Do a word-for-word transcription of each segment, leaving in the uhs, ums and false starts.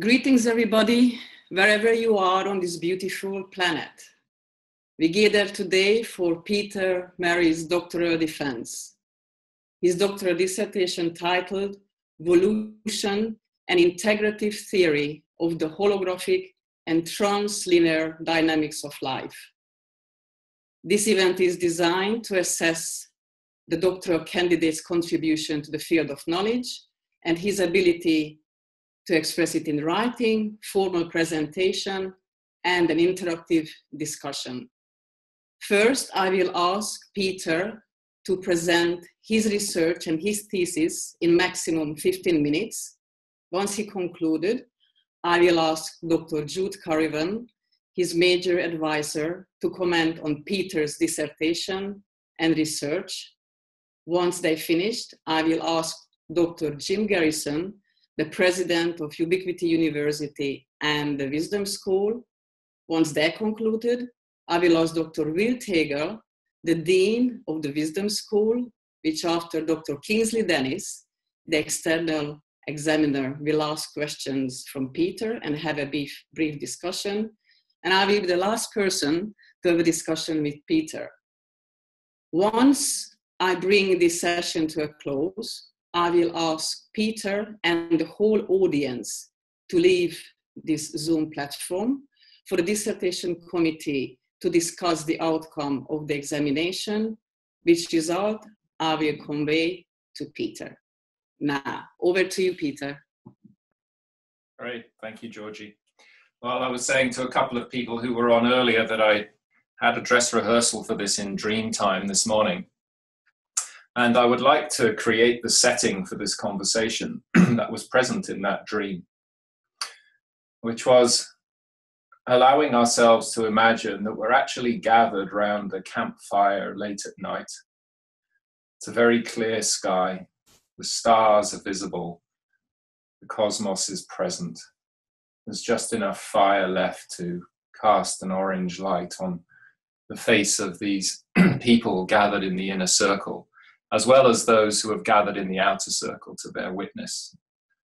Greetings, everybody, wherever you are on this beautiful planet. We gather today for Peter Merry's doctoral defense. His doctoral dissertation titled Volution, an Integrative Theory of the Holographic and Trans-Linear Dynamics of Life. This event is designed to assess the doctoral candidate's contribution to the field of knowledge and his ability to express it in writing, formal presentation, and an interactive discussion. First, I will ask Peter to present his research and his thesis in maximum fifteen minutes. Once he concluded, I will ask Doctor Jude Currivan, his major advisor, to comment on Peter's dissertation and research. Once they finished, I will ask Doctor Jim Garrison, the president of Ubiquity University and the Wisdom School. Once they concluded, I will ask Doctor Will Taegel, the dean of the Wisdom School, which after Doctor Kingsley Dennis, the external examiner, will ask questions from Peter and have a brief, brief discussion. And I will be the last person to have a discussion with Peter. Once I bring this session to a close, I will ask Peter and the whole audience to leave this Zoom platform for the dissertation committee to discuss the outcome of the examination, which result I will convey to Peter. Now, over to you, Peter. Great, thank you, Gyorgyi. Well, I was saying to a couple of people who were on earlier that I had a dress rehearsal for this in dream time this morning. And I would like to create the setting for this conversation that was present in that dream, which was allowing ourselves to imagine that we're actually gathered round a campfire late at night. It's a very clear sky. The stars are visible. The cosmos is present. There's just enough fire left to cast an orange light on the face of these people gathered in the inner circle, as well as those who have gathered in the outer circle to bear witness,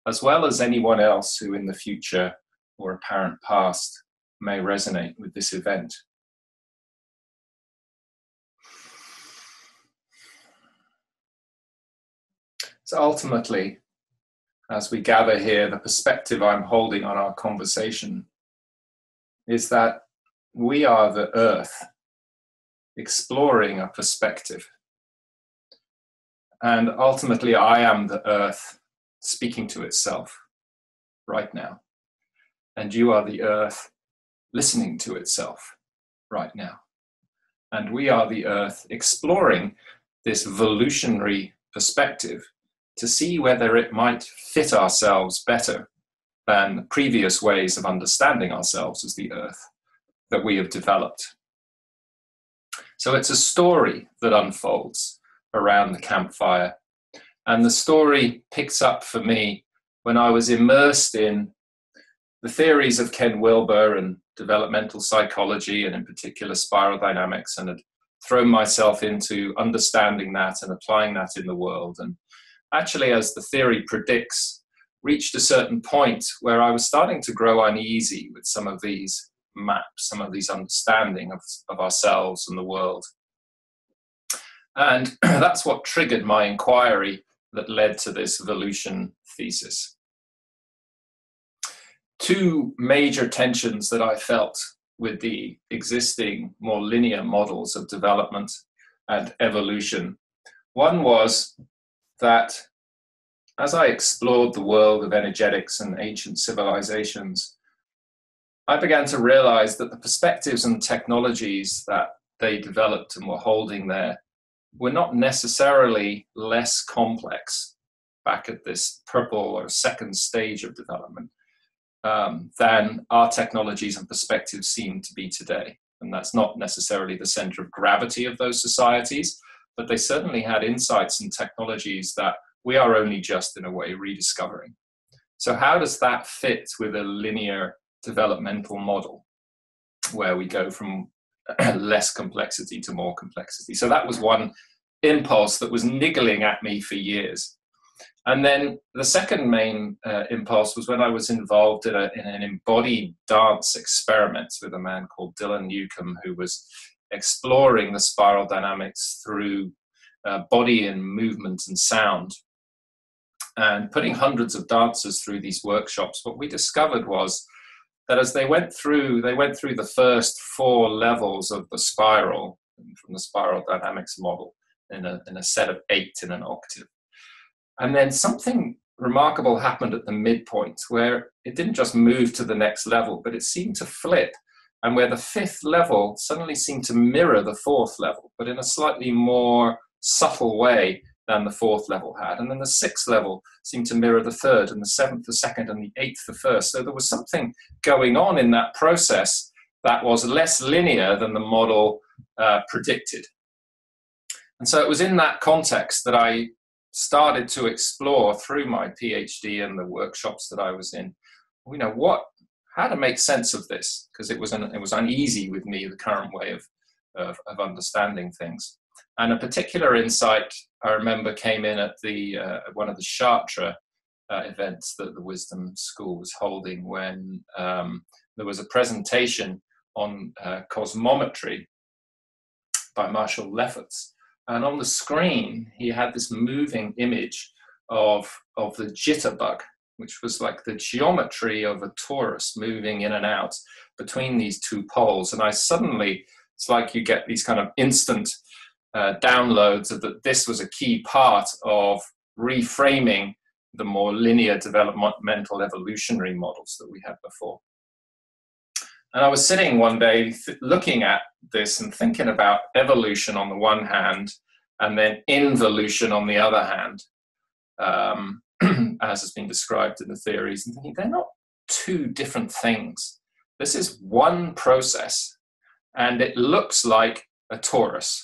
as well as anyone else who in the future or apparent past may resonate with this event. So ultimately, as we gather here, the perspective I'm holding on our conversation is that we are the earth exploring a perspective. And ultimately, I am the earth speaking to itself right now. And you are the earth listening to itself right now. And we are the earth exploring this evolutionary perspective to see whether it might fit ourselves better than previous ways of understanding ourselves as the earth that we have developed. So it's a story that unfolds around the campfire. And the story picks up for me when I was immersed in the theories of Ken Wilber and developmental psychology, and in particular spiral dynamics, and had thrown myself into understanding that and applying that in the world. And actually, as the theory predicts, reached a certain point where I was starting to grow uneasy with some of these maps, some of these understanding of, of ourselves and the world. And that's what triggered my inquiry that led to this evolution thesis. Two major tensions that I felt with the existing more linear models of development and evolution. One was that as I explored the world of energetics and ancient civilizations, I began to realize that the perspectives and technologies that they developed and were holding there were not necessarily less complex back at this purple or second stage of development um, than our technologies and perspectives seem to be today. And that's not necessarily the center of gravity of those societies, but they certainly had insights and technologies that we are only just in a way rediscovering. So how does that fit with a linear developmental model where we go from less complexity to more complexity? So that was one impulse that was niggling at me for years. And then the second main uh, impulse was when I was involved in, a, in an embodied dance experiment with a man called Dylan Newcomb, who was exploring the spiral dynamics through uh, body and movement and sound. And putting hundreds of dancers through these workshops, what we discovered was that as they went through, they went through the first four levels of the spiral from the spiral dynamics model in a, in a set of eight in an octave. And then something remarkable happened at the midpoint where it didn't just move to the next level, but it seemed to flip, and where the fifth level suddenly seemed to mirror the fourth level, but in a slightly more subtle way than the fourth level had. And then the sixth level seemed to mirror the third, and the seventh the second, and the eighth the first. So there was something going on in that process that was less linear than the model uh, predicted. And so it was in that context that I started to explore through my PhD and the workshops that I was in, you know, what, how to make sense of this, because it was an, it was uneasy with me, the current way of, of, of understanding things. And a particular insight, I remember, came in at the uh, one of the Chartres uh, events that the Wisdom School was holding, when um, there was a presentation on uh, cosmometry by Marshall Lefferts. And on the screen, he had this moving image of, of the jitterbug, which was like the geometry of a torus moving in and out between these two poles. And I suddenly, it's like you get these kind of instant Uh, downloads of that this was a key part of reframing the more linear developmental evolutionary models that we had before. And I was sitting one day looking at this and thinking about evolution on the one hand, and then involution on the other hand, um, as has been described in the theories, and thinking they're not two different things. This is one process, and it looks like a torus.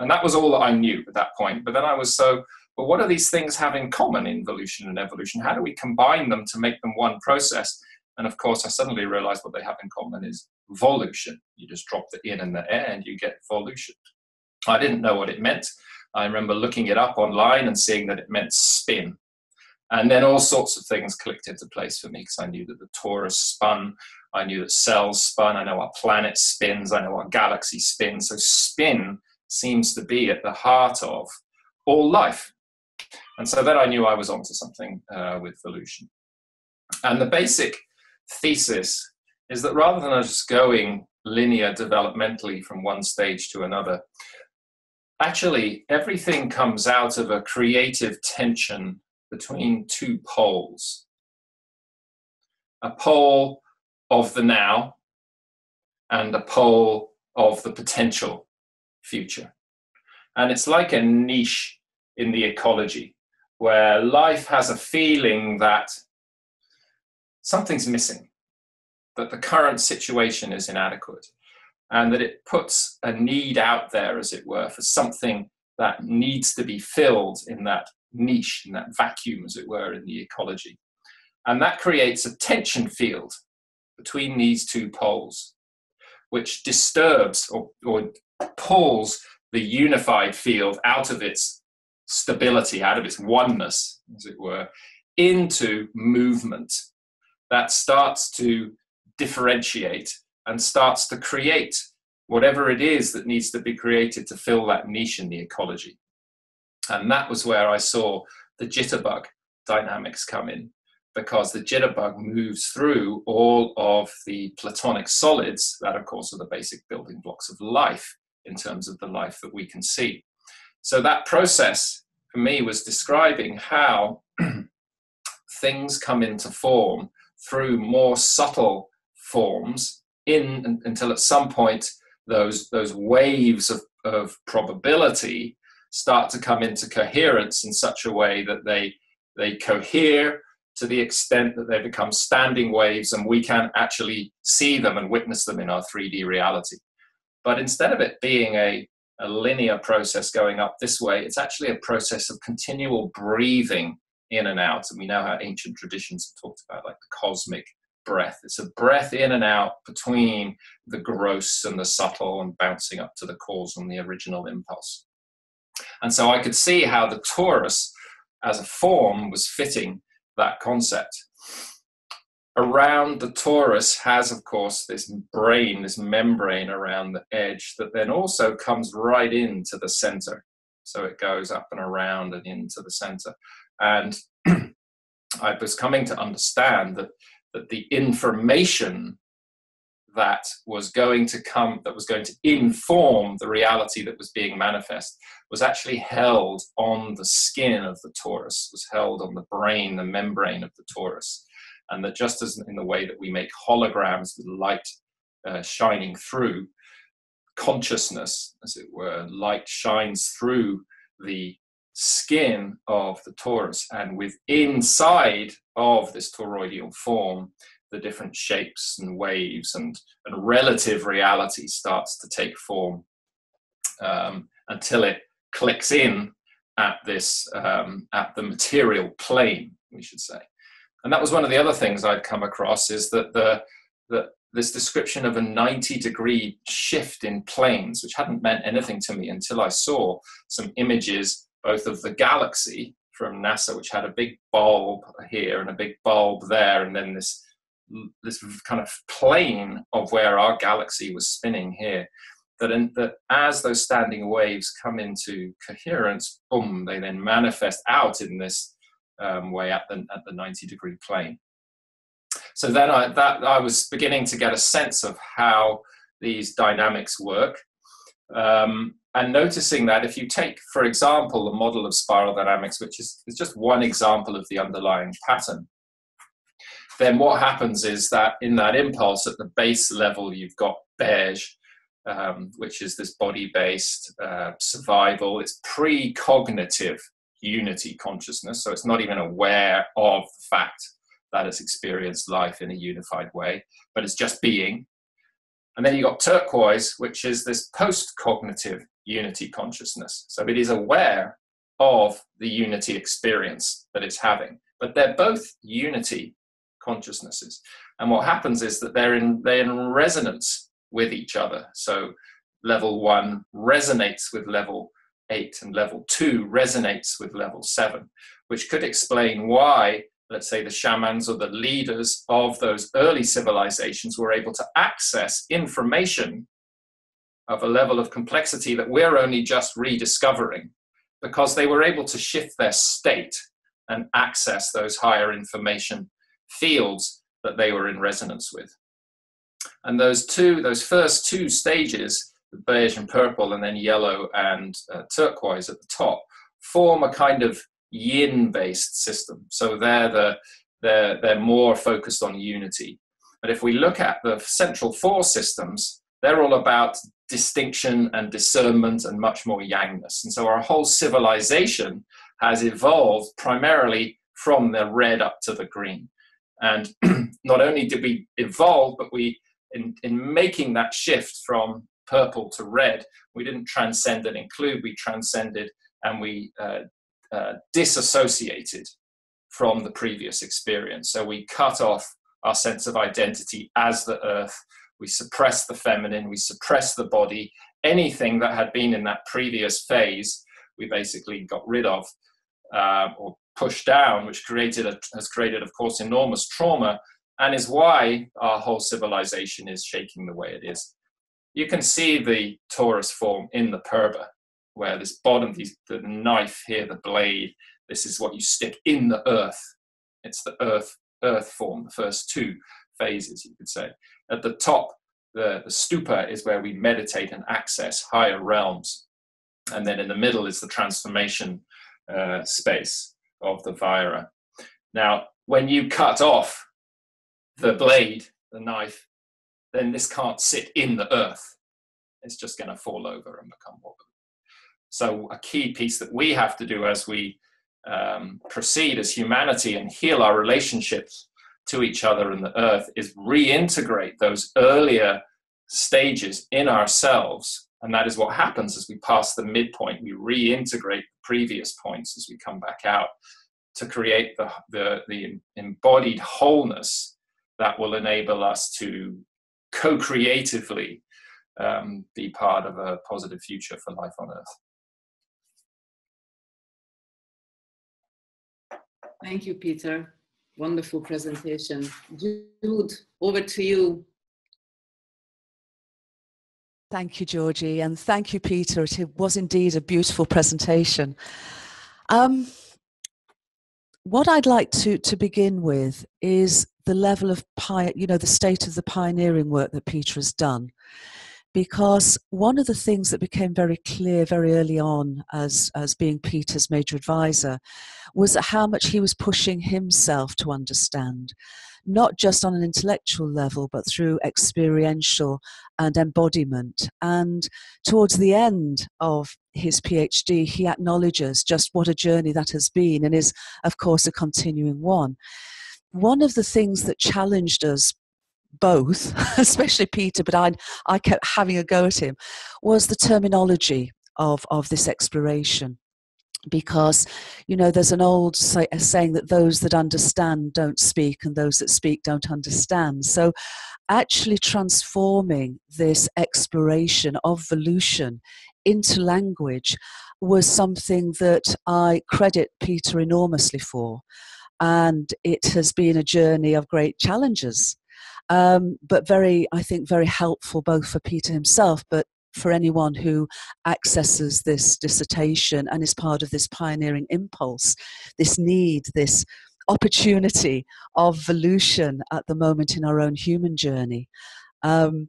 And that was all that I knew at that point. But then I was so, but well, what do these things have in common, involution and evolution? How do we combine them to make them one process? And of course, I suddenly realized what they have in common is volution. You just drop the in and the air and you get volution. I didn't know what it meant. I remember looking it up online and seeing that it meant spin. And then all sorts of things clicked into place for me, because I knew that the torus spun, I knew that cells spun, I know our planet spins, I know our galaxy spins. So spin seems to be at the heart of all life. And so then I knew I was onto something uh, with volution. And the basic thesis is that rather than us going linear developmentally from one stage to another, actually everything comes out of a creative tension between two poles. A pole of the now and a pole of the potential future. And it's like a niche in the ecology where life has a feeling that something's missing, that the current situation is inadequate, and that it puts a need out there, as it were, for something that needs to be filled in that niche, in that vacuum, as it were, in the ecology. And that creates a tension field between these two poles, which disturbs or, or pulls the unified field out of its stability, out of its oneness, as it were, into movement that starts to differentiate and starts to create whatever it is that needs to be created to fill that niche in the ecology. And that was where I saw the jitterbug dynamics come in, because the jitterbug moves through all of the platonic solids that, of course, are the basic building blocks of life, in terms of the life that we can see. So that process for me was describing how things come into form through more subtle forms in until at some point those those waves of, of probability start to come into coherence in such a way that they they cohere to the extent that they become standing waves and we can actually see them and witness them in our three D reality. But instead of it being a, a linear process going up this way, it's actually a process of continual breathing in and out. And we know how ancient traditions have talked about, like the cosmic breath. It's a breath in and out between the gross and the subtle, and bouncing up to the cause and the original impulse. And so I could see how the torus as a form was fitting that concept. Around the torus has, of course, this brain, this membrane around the edge that then also comes right into the center. So it goes up and around and into the center. And I was coming to understand that, that the information that was going to come, that was going to inform the reality that was being manifest, was actually held on the skin of the torus, was held on the brain, the membrane of the torus. And that just as in the way that we make holograms with light uh, shining through, consciousness, as it were, light shines through the skin of the torus, and with inside of this toroidal form, the different shapes and waves and, and relative reality starts to take form um, until it clicks in at this, um, at the material plane, we should say. And that was one of the other things I'd come across, is that the, the, this description of a ninety degree shift in planes, which hadn't meant anything to me until I saw some images, both of the galaxy from NASA, which had a big bulb here and a big bulb there, and then this, this kind of plane of where our galaxy was spinning here, that, in, that as those standing waves come into coherence, boom, they then manifest out in this Um, way at the, at the ninety degree plane. So then I, that, I was beginning to get a sense of how these dynamics work, um, and noticing that if you take, for example, the model of spiral dynamics, which is, is just one example of the underlying pattern, then what happens is that in that impulse at the base level, you've got beige, um, which is this body-based uh, survival. It's pre-cognitive unity consciousness, so it's not even aware of the fact that it's experienced life in a unified way, but it's just being. And then you've got turquoise, which is this post-cognitive unity consciousness, so it is aware of the unity experience that it's having, but they're both unity consciousnesses. And what happens is that they're in they're in resonance with each other, so level one resonates with level eight and level two resonates with level seven, which could explain why, let's say, the shamans or the leaders of those early civilizations were able to access information of a level of complexity that we're only just rediscovering, because they were able to shift their state and access those higher information fields that they were in resonance with. And those two, those first two stages, the beige and purple, and then yellow and uh, turquoise at the top, form a kind of yin-based system. So they're, the, they're, they're more focused on unity. But if we look at the central four systems, they're all about distinction and discernment and much more yangness. And so our whole civilization has evolved primarily from the red up to the green. And not only did we evolve, but we, in, in making that shift from purple to red, we didn't transcend and include, we transcended and we uh, uh, disassociated from the previous experience. So we cut off our sense of identity as the earth, we suppressed the feminine, we suppressed the body, anything that had been in that previous phase, we basically got rid of uh, or pushed down, which created a, has created, of course, enormous trauma, and is why our whole civilization is shaking the way it is. You can see the torus form in the purba, where this bottom, these, the knife here, the blade, this is what you stick in the earth. It's the earth, earth form, the first two phases, you could say. At the top, the, the stupa is where we meditate and access higher realms. And then in the middle is the transformation uh, space of the vira. Now, when you cut off the blade, the knife, then this can't sit in the earth. It's just going to fall over and become wobbly. So a key piece that we have to do as we um, proceed as humanity and heal our relationships to each other and the earth is reintegrate those earlier stages in ourselves. And that is what happens as we pass the midpoint. We reintegrate the previous points as we come back out to create the, the, the embodied wholeness that will enable us to co-creatively um, be part of a positive future for life on Earth. Thank you, Peter. Wonderful presentation. Jude, over to you. Thank you, Gyorgyi, and thank you, Peter. It was indeed a beautiful presentation. Um, what I'd like to, to begin with is the level of, you know, the state of the pioneering work that Peter has done. Because one of the things that became very clear very early on as, as being Peter's major advisor was how much he was pushing himself to understand, not just on an intellectual level, but through experiential and embodiment. And towards the end of his PhD, he acknowledges just what a journey that has been and is, of course, a continuing one. One of the things that challenged us both, especially Peter, but I, I kept having a go at him, was the terminology of, of this exploration. Because, you know, there's an old say, a saying that those that understand don't speak and those that speak don't understand. So actually transforming this exploration of volution into language was something that I credit Peter enormously for. And it has been a journey of great challenges. Um, but very, I think, very helpful both for Peter himself, but for anyone who accesses this dissertation and is part of this pioneering impulse, this need, this opportunity of evolution at the moment in our own human journey. Um,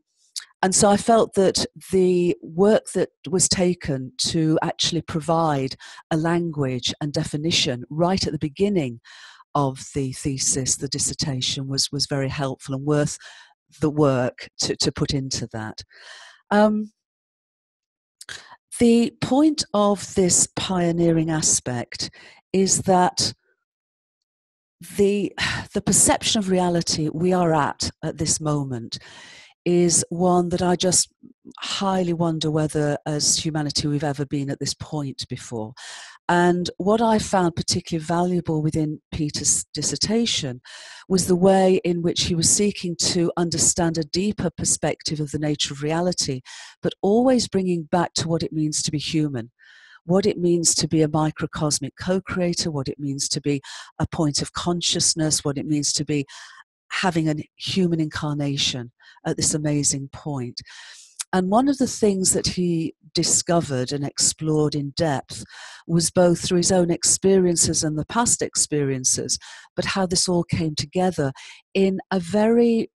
and so I felt that the work that was taken to actually provide a language and definition right at the beginning of the thesis, the dissertation, was, was very helpful and worth the work to, to put into that. Um, the point of this pioneering aspect is that the, the perception of reality we are at at this moment is one that I just highly wonder whether as humanity we've ever been at this point before. And what I found particularly valuable within Peter's dissertation was the way in which he was seeking to understand a deeper perspective of the nature of reality, but always bringing back to what it means to be human, what it means to be a microcosmic co-creator, what it means to be a point of consciousness, what it means to be having a human incarnation at this amazing point. And one of the things that he discovered and explored in depth was both through his own experiences and the past experiences, but how this all came together in a very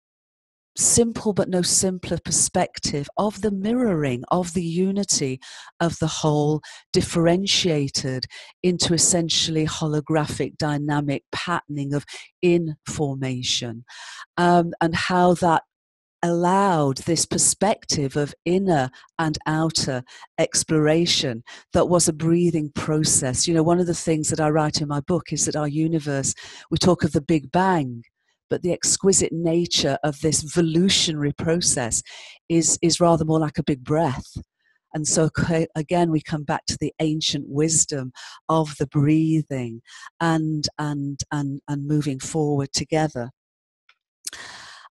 simple but no simpler perspective of the mirroring of the unity of the whole differentiated into essentially holographic dynamic patterning of information, um, and how that allowed this perspective of inner and outer exploration that was a breathing process. You know, one of the things that I write in my book is that our universe, we talk of the Big Bang, but the exquisite nature of this evolutionary process is, is rather more like a big breath. And so again, we come back to the ancient wisdom of the breathing and, and, and, and moving forward together.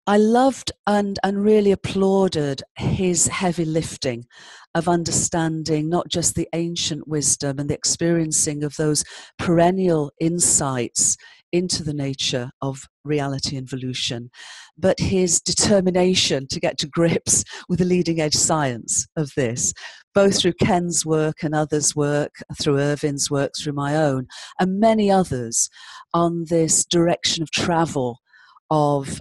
I loved and, and really applauded his heavy lifting of understanding not just the ancient wisdom and the experiencing of those perennial insights into the nature of reality and evolution, but his determination to get to grips with the leading edge science of this, both through Ken's work and others' work, through Ervin's work, through my own, and many others on this direction of travel of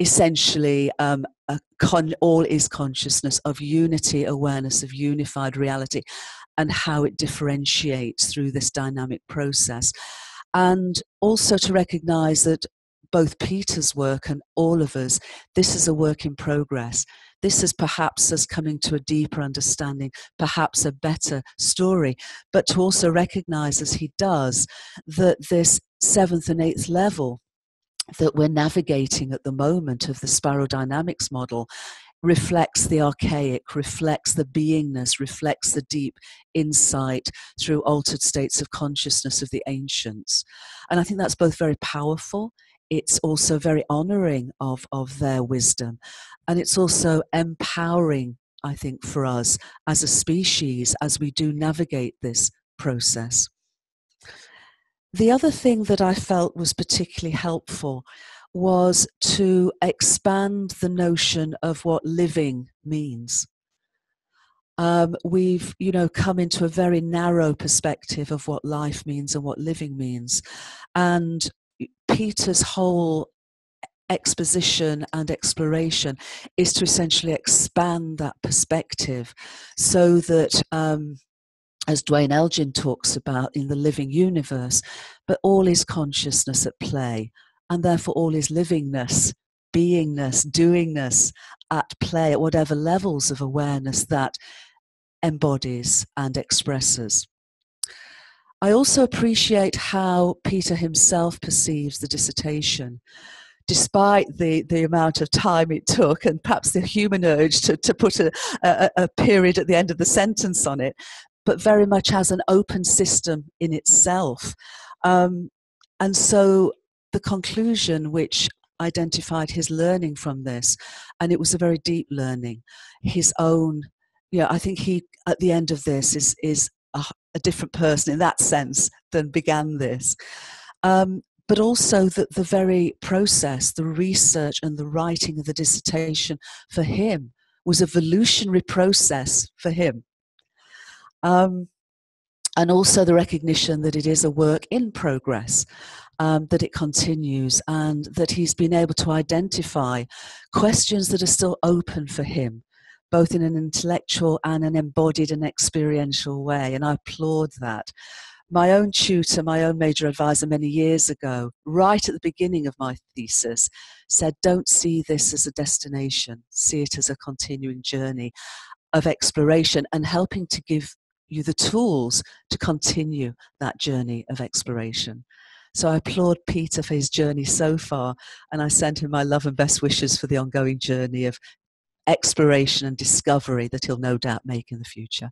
essentially um, a con all is consciousness of unity, awareness of unified reality, and how it differentiates through this dynamic process. And also to recognize that both Peter's work and all of us, this is a work in progress. This is perhaps us coming to a deeper understanding, perhaps a better story, but to also recognize, as he does, that this seventh and eighth level that we're navigating at the moment of the spiral dynamics model reflects the archaic, reflects the beingness, reflects the deep insight through altered states of consciousness of the ancients. And I think that's both very powerful, it's also very honoring of, of their wisdom, and it's also empowering, I think, for us as a species as we do navigate this process. The other thing that I felt was particularly helpful was to expand the notion of what living means. Um, we've, you know, come into a very narrow perspective of what life means and what living means. And Peter's whole exposition and exploration is to essentially expand that perspective so that, um, as Duane Elgin talks about in The Living Universe, but all is consciousness at play, and therefore all is livingness, beingness, doingness at play at whatever levels of awareness that embodies and expresses. I also appreciate how Peter himself perceives the dissertation, despite the, the amount of time it took and perhaps the human urge to, to put a, a, a period at the end of the sentence on it, but very much as an open system in itself. Um, and so the conclusion which identified his learning from this, and it was a very deep learning, his own, you know, I think he, at the end of this, is, is a, a different person in that sense than began this. Um, but also that the very process, the research and the writing of the dissertation for him was a evolutionary process for him. Um, and also the recognition that it is a work in progress, um, that it continues, and that he's been able to identify questions that are still open for him, both in an intellectual and an embodied and experiential way, and I applaud that. My own tutor, my own major advisor many years ago, right at the beginning of my thesis, said, don't see this as a destination, see it as a continuing journey of exploration and helping to give you the tools to continue that journey of exploration. So I applaud Peter for his journey so far, and I send him my love and best wishes for the ongoing journey of exploration and discovery that he'll no doubt make in the future.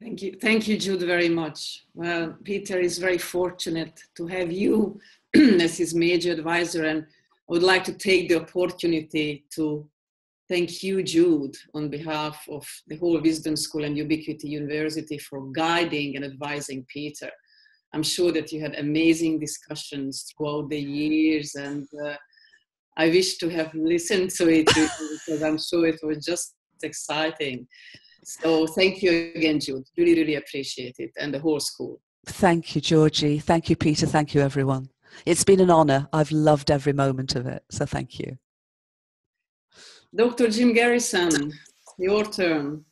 Thank you. Thank you, Jude, very much. Well, Peter is very fortunate to have you as his major advisor, and I would like to take the opportunity to thank you, Jude, on behalf of the whole Wisdom School and Ubiquity University for guiding and advising Peter. I'm sure that you had amazing discussions throughout the years, and uh, I wish to have listened to it because I'm sure it was just exciting. So thank you again, Jude. Really, really appreciate it, and the whole school. Thank you, Gyorgyi. Thank you, Peter. Thank you, everyone. It's been an honor. I've loved every moment of it. So thank you. Doctor Jim Garrison, your turn.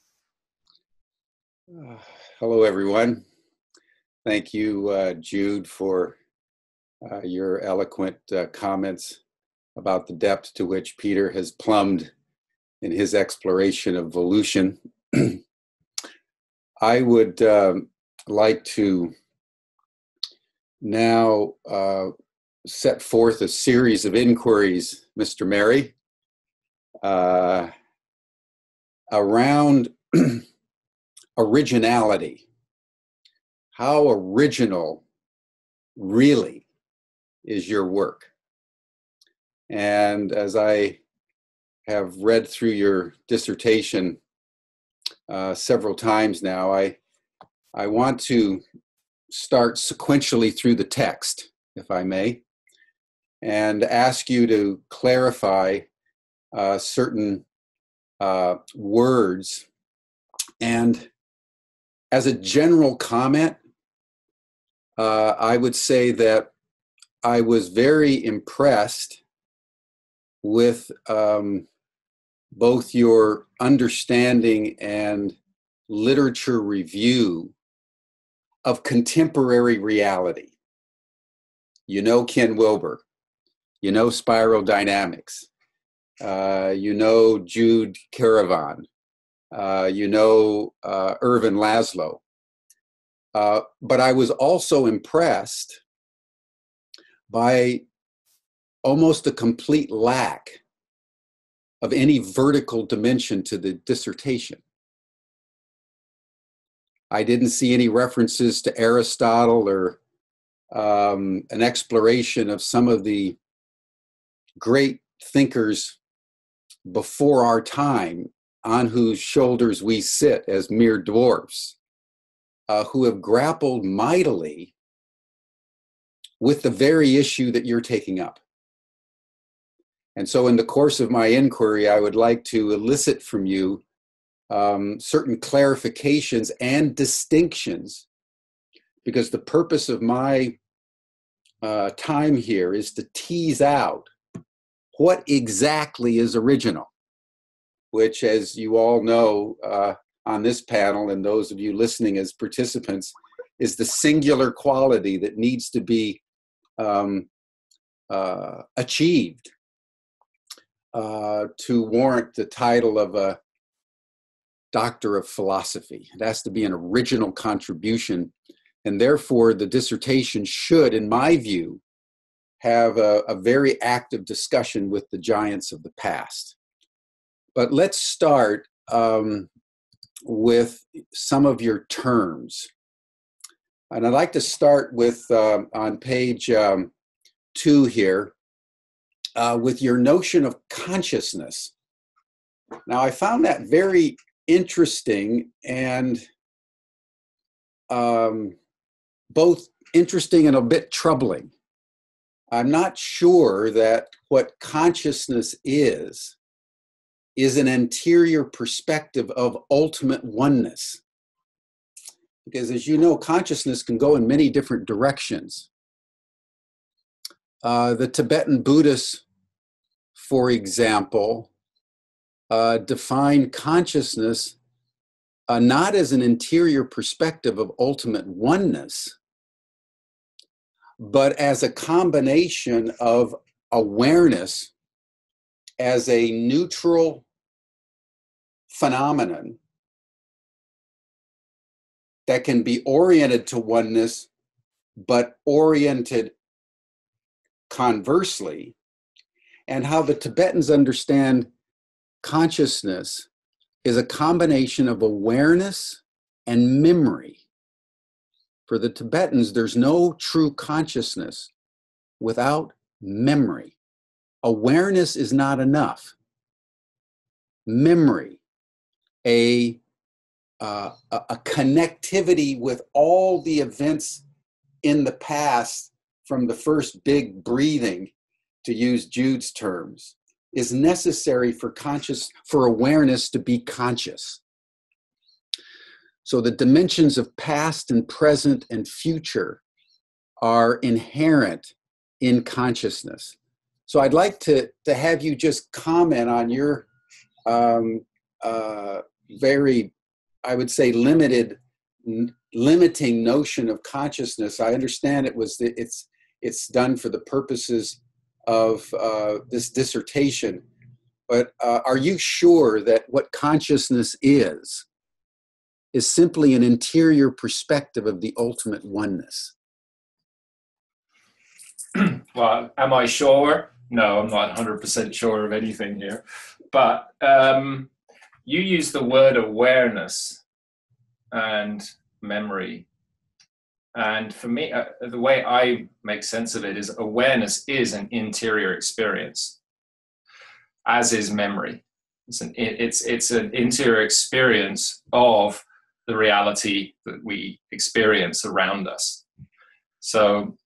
Uh, hello, everyone. Thank you, uh, Jude, for uh, your eloquent uh, comments about the depth to which Peter has plumbed in his exploration of volution. I would uh, like to now uh, set forth a series of inquiries, Mister Merry, uh, around originality. How original really is your work? And as I have read through your dissertation Uh, several times now, I, I want to start sequentially through the text, if I may, and ask you to clarify uh, certain uh, words. And as a general comment, uh, I would say that I was very impressed with um, both your understanding and literature review of contemporary reality. You know Ken Wilber, you know Spiral Dynamics, uh, you know Jude Currivan, uh, you know uh, Ervin Laszlo. Uh, but I was also impressed by almost a complete lack of any vertical dimension to the dissertation. I didn't see any references to Aristotle or um, an exploration of some of the great thinkers before our time on whose shoulders we sit as mere dwarfs. uh, who have grappled mightily with the very issue that you're taking up. And so in the course of my inquiry, I would like to elicit from you um, certain clarifications and distinctions, because the purpose of my uh, time here is to tease out what exactly is original, which, as you all know uh, on this panel and those of you listening as participants, is the singular quality that needs to be um, uh, achieved uh, to warrant the title of a Doctor of Philosophy. It has to be an original contribution, and therefore the dissertation should, in my view, have a, a very active discussion with the giants of the past. But let's start um, with some of your terms. And I'd like to start with, uh, on page um, two here, uh, with your notion of consciousness. Now, I found that very interesting, and um, both interesting and a bit troubling. I'm not sure that what consciousness is, is an anterior perspective of ultimate oneness. Because as you know, consciousness can go in many different directions. Uh, the Tibetan Buddhists, for example, uh, define consciousness uh, not as an interior perspective of ultimate oneness, but as a combination of awareness as a neutral phenomenon that can be oriented to oneness, but oriented conversely, and how the Tibetans understand consciousness is a combination of awareness and memory. For the Tibetans, there's no true consciousness without memory. Awareness is not enough. Memory, a Uh, a, a connectivity with all the events in the past, from the first big breathing, to use Jude's terms, is necessary for conscious, for awareness to be conscious. So the dimensions of past and present and future are inherent in consciousness. So I'd like to, to have you just comment on your um, uh, very I would say limited, n- limiting notion of consciousness. I understand it was the, it's it's done for the purposes of uh, this dissertation, but uh, are you sure that what consciousness is is simply an interior perspective of the ultimate oneness? Well, am I sure? No, I'm not one hundred percent sure of anything here, but. Um, You use the word awareness and memory. And for me, uh, the way I make sense of it is awareness is an interior experience, as is memory. It's an, it's, it's an interior experience of the reality that we experience around us. So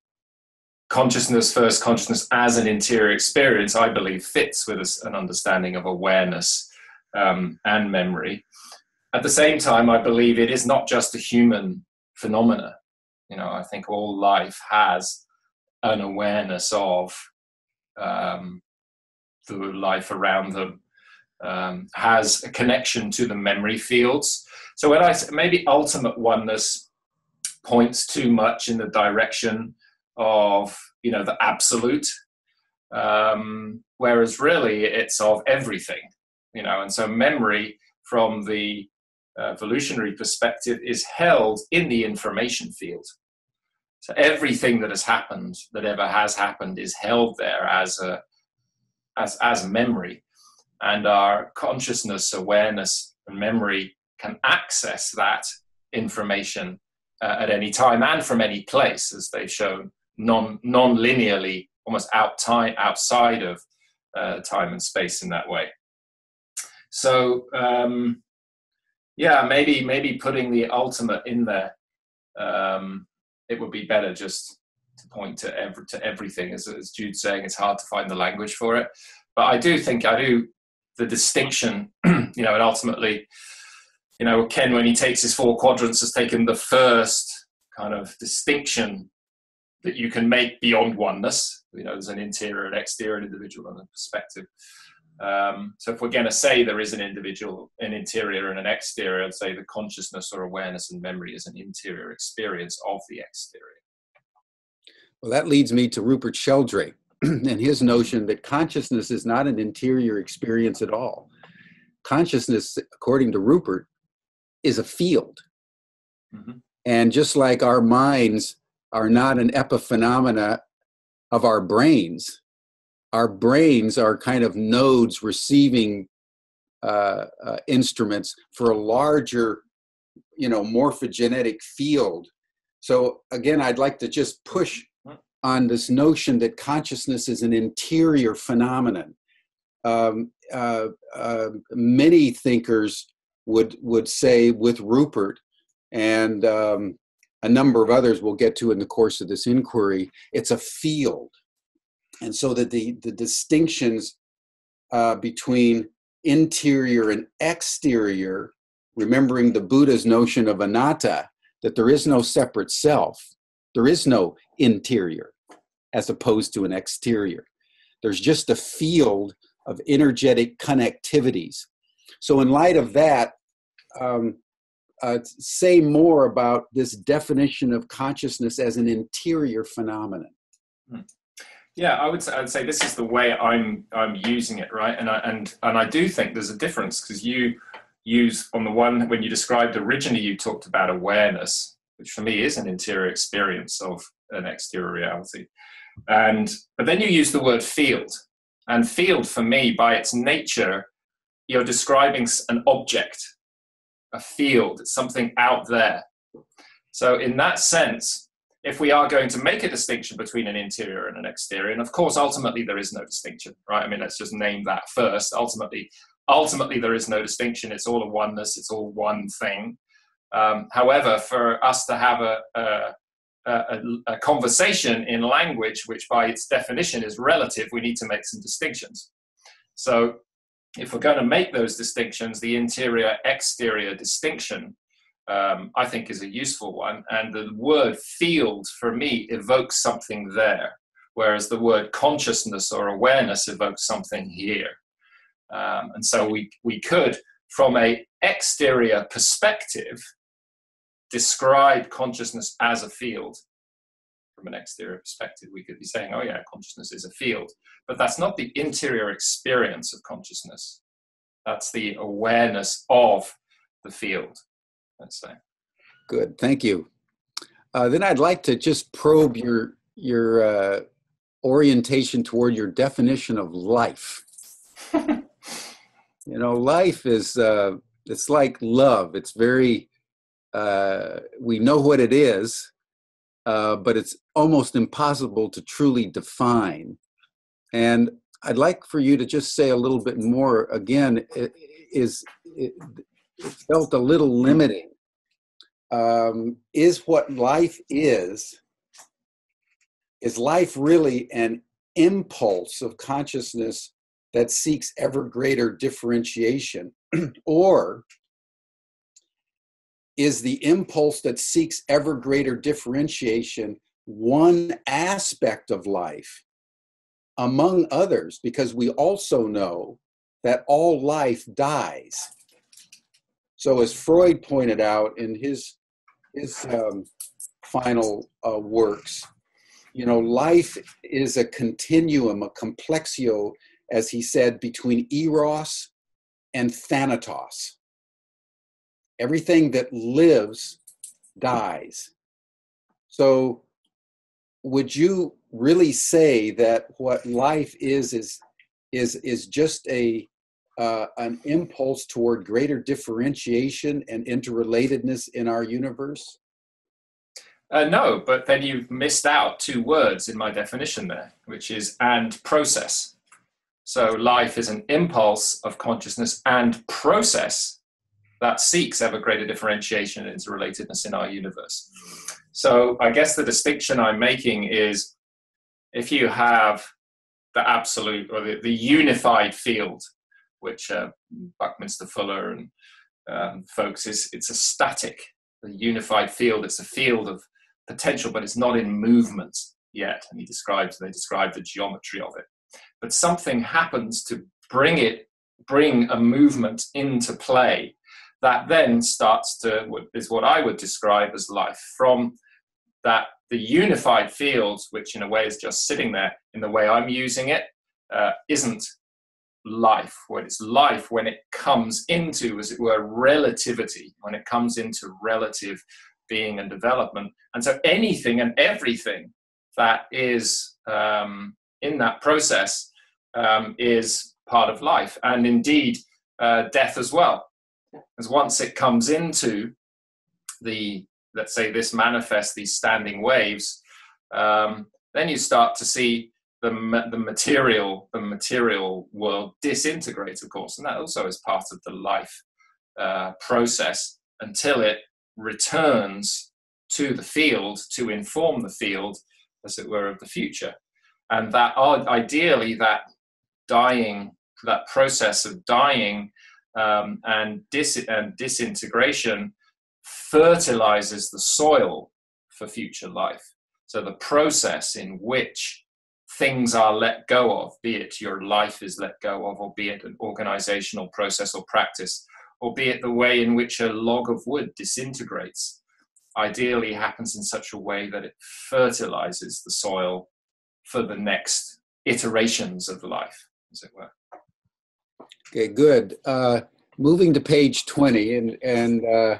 consciousness first, consciousness as an interior experience, I believe fits with an understanding of awareness Um, and memory. At the same time, I believe it is not just a human phenomena. You know, I think all life has an awareness of um, the life around them, um, has a connection to the memory fields. So when I maybe ultimate oneness points too much in the direction of, you know, the absolute, um, whereas really it's of everything. You know, and so memory from the uh, evolutionary perspective is held in the information field. So everything that has happened, that ever has happened, is held there as a as as memory, and our consciousness, awareness, and memory can access that information uh, at any time and from any place, as they've shown non non-linearly, almost out time, outside of uh, time and space in that way. So, um, yeah, maybe maybe putting the ultimate in there um, it would be better just to point to every, to everything. As, as Jude's saying, it's hard to find the language for it. But I do think I do the distinction, you know, and ultimately, you know, Ken, when he takes his four quadrants, has taken the first kind of distinction that you can make beyond oneness. You know, there's an interior and exterior, an individual and a perspective. Um, so if we're going to say there is an individual, an interior and an exterior, I'd say the consciousness or awareness and memory is an interior experience of the exterior. Well, that leads me to Rupert Sheldrake and his notion that consciousness is not an interior experience at all. Consciousness, according to Rupert, is a field. Mm-hmm. And just like our minds are not an epiphenomena of our brains, our brains are kind of nodes receiving uh, uh, instruments for a larger, you know, morphogenetic field. So again, I'd like to just push on this notion that consciousness is an interior phenomenon. Um, uh, uh, many thinkers would would say with Rupert, and um, a number of others we'll get to in the course of this inquiry, it's a field. And so that the, the distinctions uh, between interior and exterior, remembering the Buddha's notion of anatta, that there is no separate self, there is no interior as opposed to an exterior. There's just a field of energetic connectivities. So in light of that, um, uh, say more about this definition of consciousness as an interior phenomenon. Hmm. Yeah, I would say, I'd say this is the way I'm I'm using it, right? And I and and I do think there's a difference, because you use, on the one, when you described originally, you talked about awareness, which for me is an interior experience of an exterior reality, and but then you use the word field, and field for me, by its nature, you're describing an object, a field, it's something out there. So in that sense, if we are going to make a distinction between an interior and an exterior, and of course, ultimately there is no distinction, right? I mean, let's just name that first. Ultimately, ultimately there is no distinction. It's all a oneness. It's all one thing. Um, however, for us to have a, a, a, a conversation in language, which by its definition is relative, we need to make some distinctions. So if we're going to make those distinctions, the interior-exterior distinction, Um, I think is a useful one, and the word field for me evokes something there, whereas the word consciousness or awareness evokes something here. Um, and so we, we could, from an exterior perspective, describe consciousness as a field. From an exterior perspective, we could be saying, oh yeah, consciousness is a field, but that's not the interior experience of consciousness. That's the awareness of the field. Say. Good, thank you. Uh, then I'd like to just probe your your uh, orientation toward your definition of life. You know, life is uh, it's like love. It's very uh, we know what it is, uh, but it's almost impossible to truly define. And I'd like for you to just say a little bit more. Again, it, is it, it felt a little limiting. Um, is what life is, is life really an impulse of consciousness that seeks ever greater differentiation? Or is the impulse that seeks ever greater differentiation one aspect of life among others? Because we also know that all life dies. So as Freud pointed out in his his um, final uh, works, you know, life is a continuum, a complexio, as he said, between eros and thanatos. Everything that lives dies. So would you really say that what life is, is, is, is just a, Uh, an impulse toward greater differentiation and interrelatedness in our universe? Uh, no, but then you've missed out two words in my definition there, which is and process. So life is an impulse of consciousness and process that seeks ever greater differentiation and interrelatedness in our universe. So I guess the distinction I'm making is, if you have the absolute or the, the unified field, which uh, Buckminster Fuller and um, folks is, it's a static, a unified field. It's a field of potential, but it's not in movement yet. And he describes, they describe the geometry of it. But something happens to bring it, bring a movement into play that then starts to, is what I would describe as life. From that, the unified field, which in a way is just sitting there in the way I'm using it, uh, isn't life. When it's life, when it comes into, as it were, relativity, when it comes into relative being and development. And so anything and everything that is um, in that process um, is part of life, and indeed uh, death as well. Because once it comes into the, let's say this manifests, these standing waves, um, then you start to see the, ma the material, the material world disintegrate, of course, and that also is part of the life uh, process, until it returns to the field to inform the field, as it were, of the future. And that ideally, that dying, that process of dying um, and, dis and disintegration fertilizes the soil for future life. So the process in which things are let go of, be it your life is let go of, or be it an organizational process or practice, or be it the way in which a log of wood disintegrates, ideally happens in such a way that it fertilizes the soil for the next iterations of life, as it were. Okay, good. Uh, moving to page twenty, and, and uh,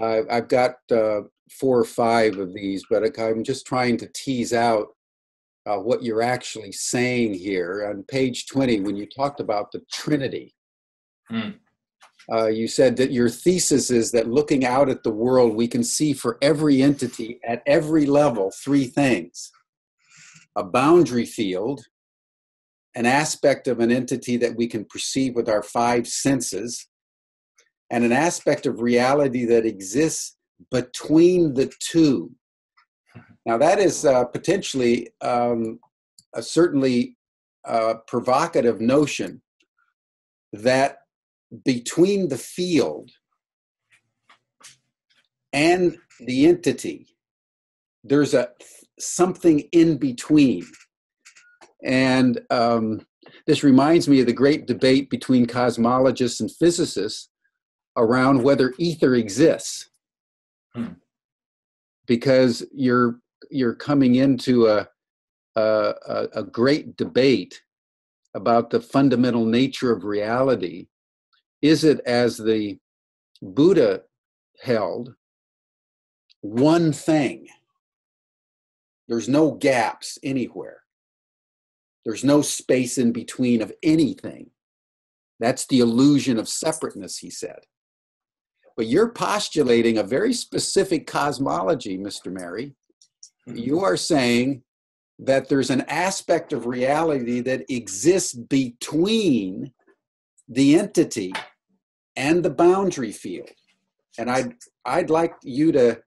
I've got uh, four or five of these, but I'm just trying to tease out uh, what you're actually saying here. On page twenty, when you talked about the Trinity, mm. uh, you said that your thesis is that looking out at the world, we can see for every entity at every level three things: a boundary field, an aspect of an entity that we can perceive with our five senses, and an aspect of reality that exists between the two. Now that is uh, potentially um, a certainly uh, provocative notion, that between the field and the entity, there's a something in between. And um, this reminds me of the great debate between cosmologists and physicists around whether ether exists, hmm. because you're you're coming into a, a a great debate about the fundamental nature of reality. Is it, as the Buddha held, one thing? There's no gaps anywhere. There's no space in between of anything. That's the illusion of separateness, he said. But you're postulating a very specific cosmology, Mister Merry. You are saying that there's an aspect of reality that exists between the entity and the boundary field. And I'd, I'd like you to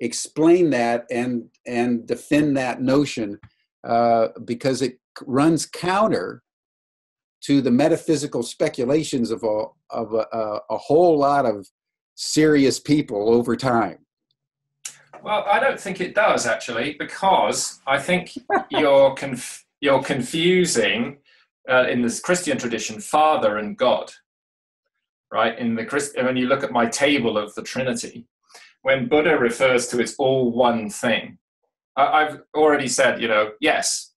explain that and, and defend that notion uh, because it runs counter to the metaphysical speculations of, a, of a, a, a whole lot of serious people over time. Well, I don't think it does, actually, because I think you're, conf you're confusing, uh, in this Christian tradition, Father and God, right? In the Christ when you look at my table of the Trinity, when Buddha refers to it's all one thing, I I've already said, you know, yes,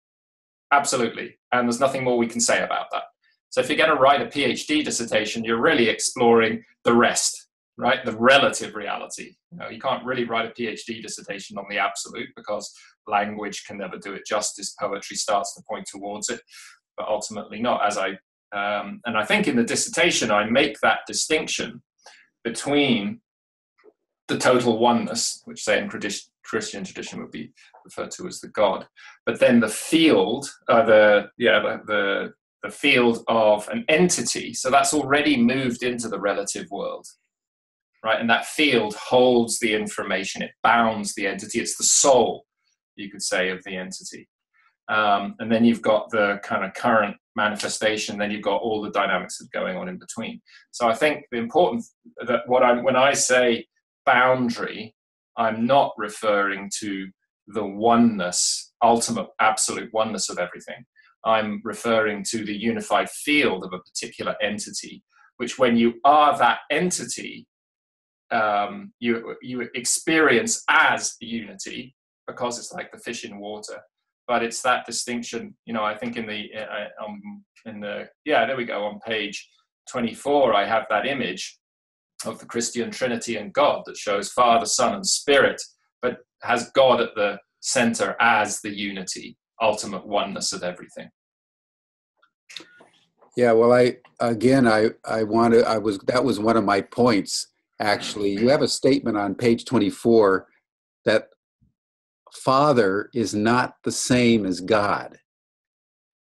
absolutely, and there's nothing more we can say about that. So if you're going to write a PhD dissertation, you're really exploring the rest, right? The relative reality. You know, you can't really write a PhD dissertation on the absolute, because language can never do it justice. Poetry starts to point towards it, but ultimately not. As I, um, and I think in the dissertation, I make that distinction between the total oneness, which say in tradition, Christian tradition would be referred to as the God, but then the field, uh, the, yeah, the, the, the field of an entity. So that's already moved into the relative world. right? And that field holds the information, it bounds the entity, it's the soul, you could say, of the entity. Um, and then you've got the kind of current manifestation, then you've got all the dynamics that are going on in between. So I think the important, that what I, when I say boundary, I'm not referring to the oneness, ultimate absolute oneness of everything. I'm referring to the unified field of a particular entity, which when you are that entity, um, you, you experience as the unity, because it's like the fish in water. But it's that distinction, you know, I think in the, uh, um, in the, yeah, there we go, on page twenty-four, I have that image of the Christian Trinity and God that shows Father, Son, and Spirit, but has God at the center as the unity, ultimate oneness of everything. Yeah, well, I, again, I, I want to, I was, that was one of my points, actually. You have a statement on page twenty-four that Father is not the same as God.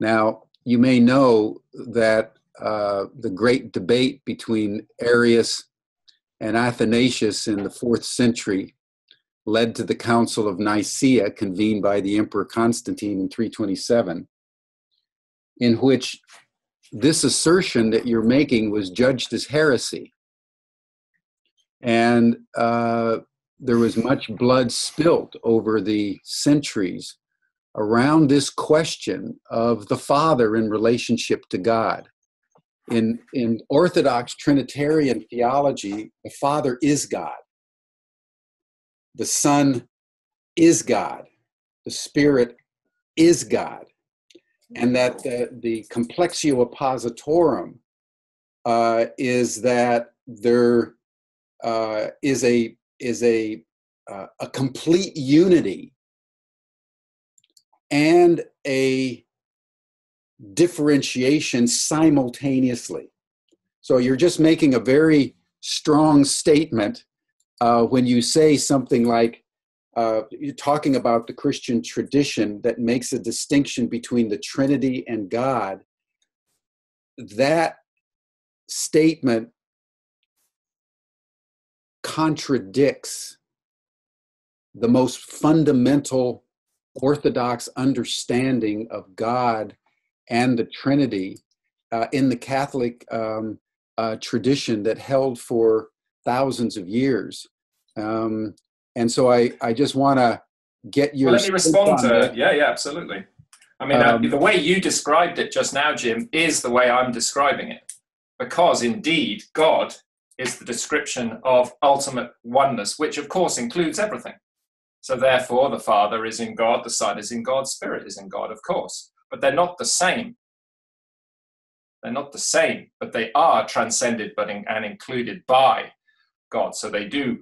Now, you may know that uh, the great debate between Arius and Athanasius in the fourth century led to the Council of Nicaea, convened by the Emperor Constantine in three twenty-seven, in which this assertion that you're making was judged as heresy. And uh, there was much blood spilt over the centuries around this question of the Father in relationship to God. In, in Orthodox Trinitarian theology, the Father is God. The Son is God. The Spirit is God. And that the, the complexio oppositorum uh, is that there uh, is a is a, uh, a complete unity and a differentiation simultaneously. So you're just making a very strong statement uh, when you say something like, uh, you're talking about the Christian tradition that makes a distinction between the Trinity and God. That statement contradicts the most fundamental Orthodox understanding of God and the Trinity uh, in the Catholic um, uh, tradition that held for thousands of years. Um, and so I, I just want to get your... Well, let me respond to it. Yeah, yeah, absolutely. I mean, um, uh, the way you described it just now, Jim, is the way I'm describing it. Because indeed, God is the description of ultimate oneness, which of course includes everything. So therefore, the Father is in God, the Son is in God, Spirit is in God, of course. But they're not the same. They're not the same, but they are transcended but in, and included by God. So they do,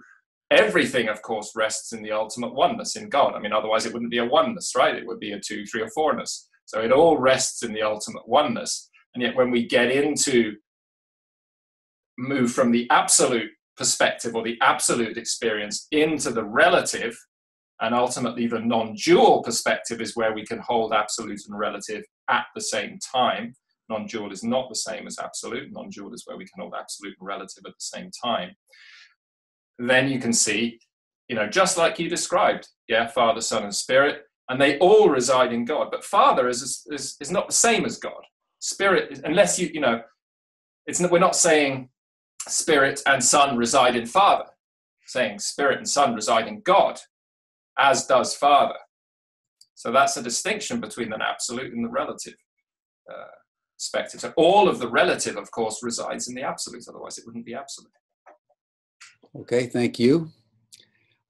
everything, of course, rests in the ultimate oneness in God. I mean, otherwise it wouldn't be a oneness, right? It would be a two, three, or fourness. So it all rests in the ultimate oneness. And yet when we get into move from the absolute perspective or the absolute experience into the relative, and ultimately the non-dual perspective is where we can hold absolute and relative at the same time. Non-dual is not the same as absolute. Non-dual is where we can hold absolute and relative at the same time. Then you can see, you know, just like you described, yeah, Father, Son, and Spirit, and they all reside in God. But Father is is, is not the same as God. Spirit, unless you, you know, it's we're not saying Spirit and Son reside in Father, saying Spirit and Son reside in God, as does Father. So that's a distinction between the absolute and the relative uh, perspective. So all of the relative, of course, resides in the absolute, otherwise it wouldn't be absolute. Okay, thank you.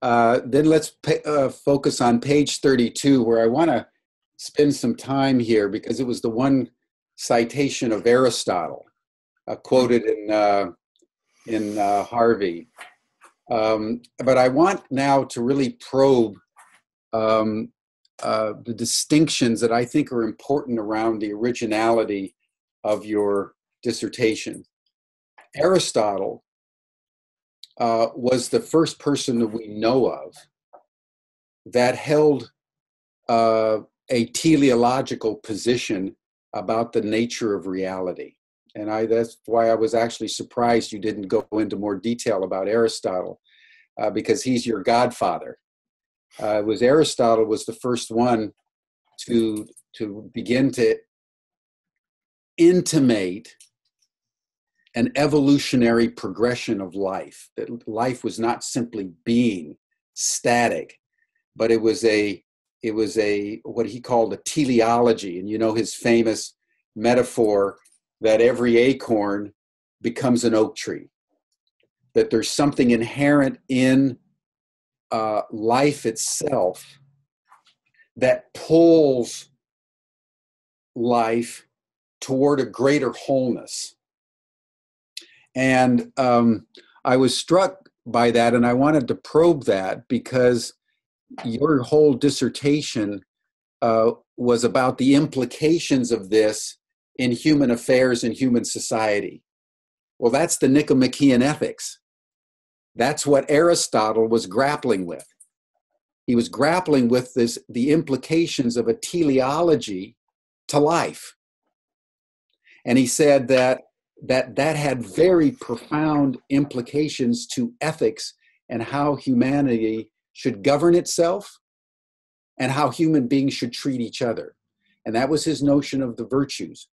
Uh, then let's pay, uh, focus on page thirty-two, where I want to spend some time here, because it was the one citation of Aristotle, uh, quoted in uh, in uh, Harvey. Um, but I want now to really probe um, uh, the distinctions that I think are important around the originality of your dissertation. Aristotle uh, was the first person that we know of that held uh, a teleological position about the nature of reality. And I, that's why I was actually surprised you didn't go into more detail about Aristotle, uh, because he's your godfather. Uh, it was Aristotle was the first one to, to begin to intimate an evolutionary progression of life, that life was not simply being static, but it was a, it was a, what he called a teleology. And you know his famous metaphor that every acorn becomes an oak tree, that there's something inherent in uh, life itself that pulls life toward a greater wholeness. And um, I was struck by that, and I wanted to probe that because your whole dissertation uh, was about the implications of this in human affairs and human society. Well, that's the Nicomachean ethics. That's what Aristotle was grappling with. He was grappling with this, the implications of a teleology to life. And he said that that that had very profound implications to ethics and how humanity should govern itself and how human beings should treat each other. And that was his notion of the virtues,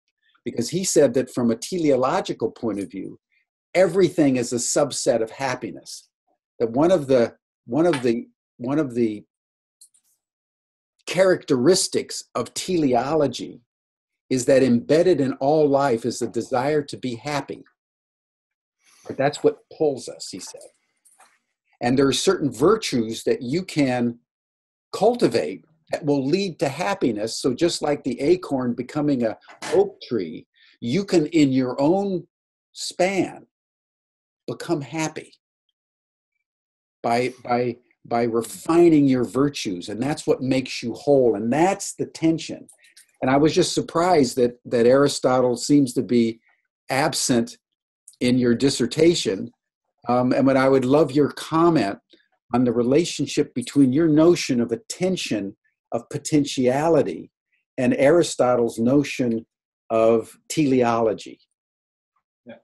because he said that from a teleological point of view, everything is a subset of happiness. That one of the, one of the, one of the characteristics of teleology is that embedded in all life is the desire to be happy. But that's what pulls us, he said. And there are certain virtues that you can cultivate that will lead to happiness. So just like the acorn becoming an oak tree, you can, in your own span, become happy by, by, by refining your virtues. And that's what makes you whole. And that's the tension. And I was just surprised that, that Aristotle seems to be absent in your dissertation. Um, and what I would love your comment on the relationship between your notion of attention of potentiality and Aristotle's notion of teleology. Yeah.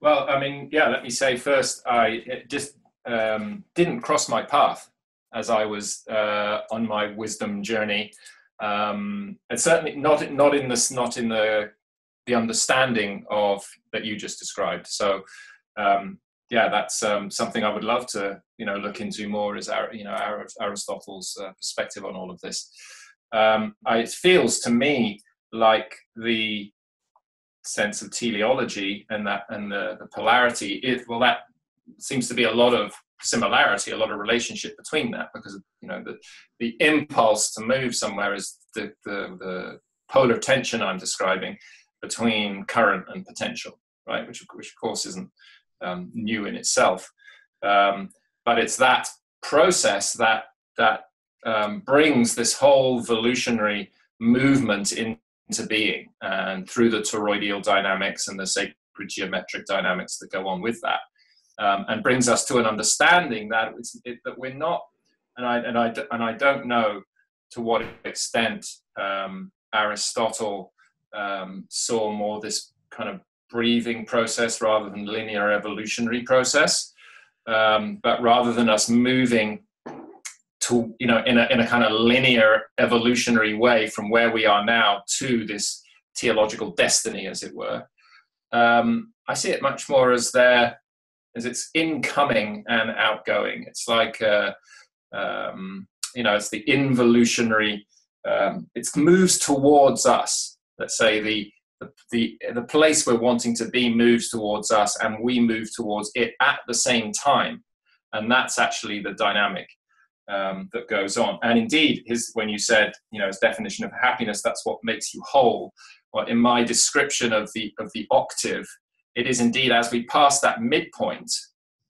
Well, I mean, yeah, let me say first, I it just um, didn't cross my path as I was uh, on my wisdom journey. Um, and certainly not not in this not in the the understanding of that you just described. So um, yeah, that's um, something I would love to you know look into more, is our, you know our, Aristotle's uh, perspective on all of this. Um, I, it feels to me like the sense of teleology and that and the, the polarity. It, well, that seems to be a lot of similarity, a lot of relationship between that, because you know the the impulse to move somewhere is the the, the polar tension I'm describing between current and potential, right? Which which of course isn't um, new in itself, um, but it's that process that that um, brings this whole evolutionary movement in, into being, and through the toroidal dynamics and the sacred geometric dynamics that go on with that. Um, and brings us to an understanding that it's, it, that we're not, and I and I and I don't know to what extent um, Aristotle um, saw more this kind of breathing process rather than linear evolutionary process, um, but rather than us moving to you know in a in a kind of linear evolutionary way from where we are now to this teleological destiny, as it were. Um, I see it much more as there. Is it's incoming and outgoing. It's like, uh, um, you know, it's the involutionary, um, it moves towards us. Let's say the, the, the, the place we're wanting to be moves towards us, and we move towards it at the same time. And that's actually the dynamic um, that goes on. And indeed, his, when you said, you know, his definition of happiness, that's what makes you whole. Well, in my description of the, of the octave, it is indeed as we pass that midpoint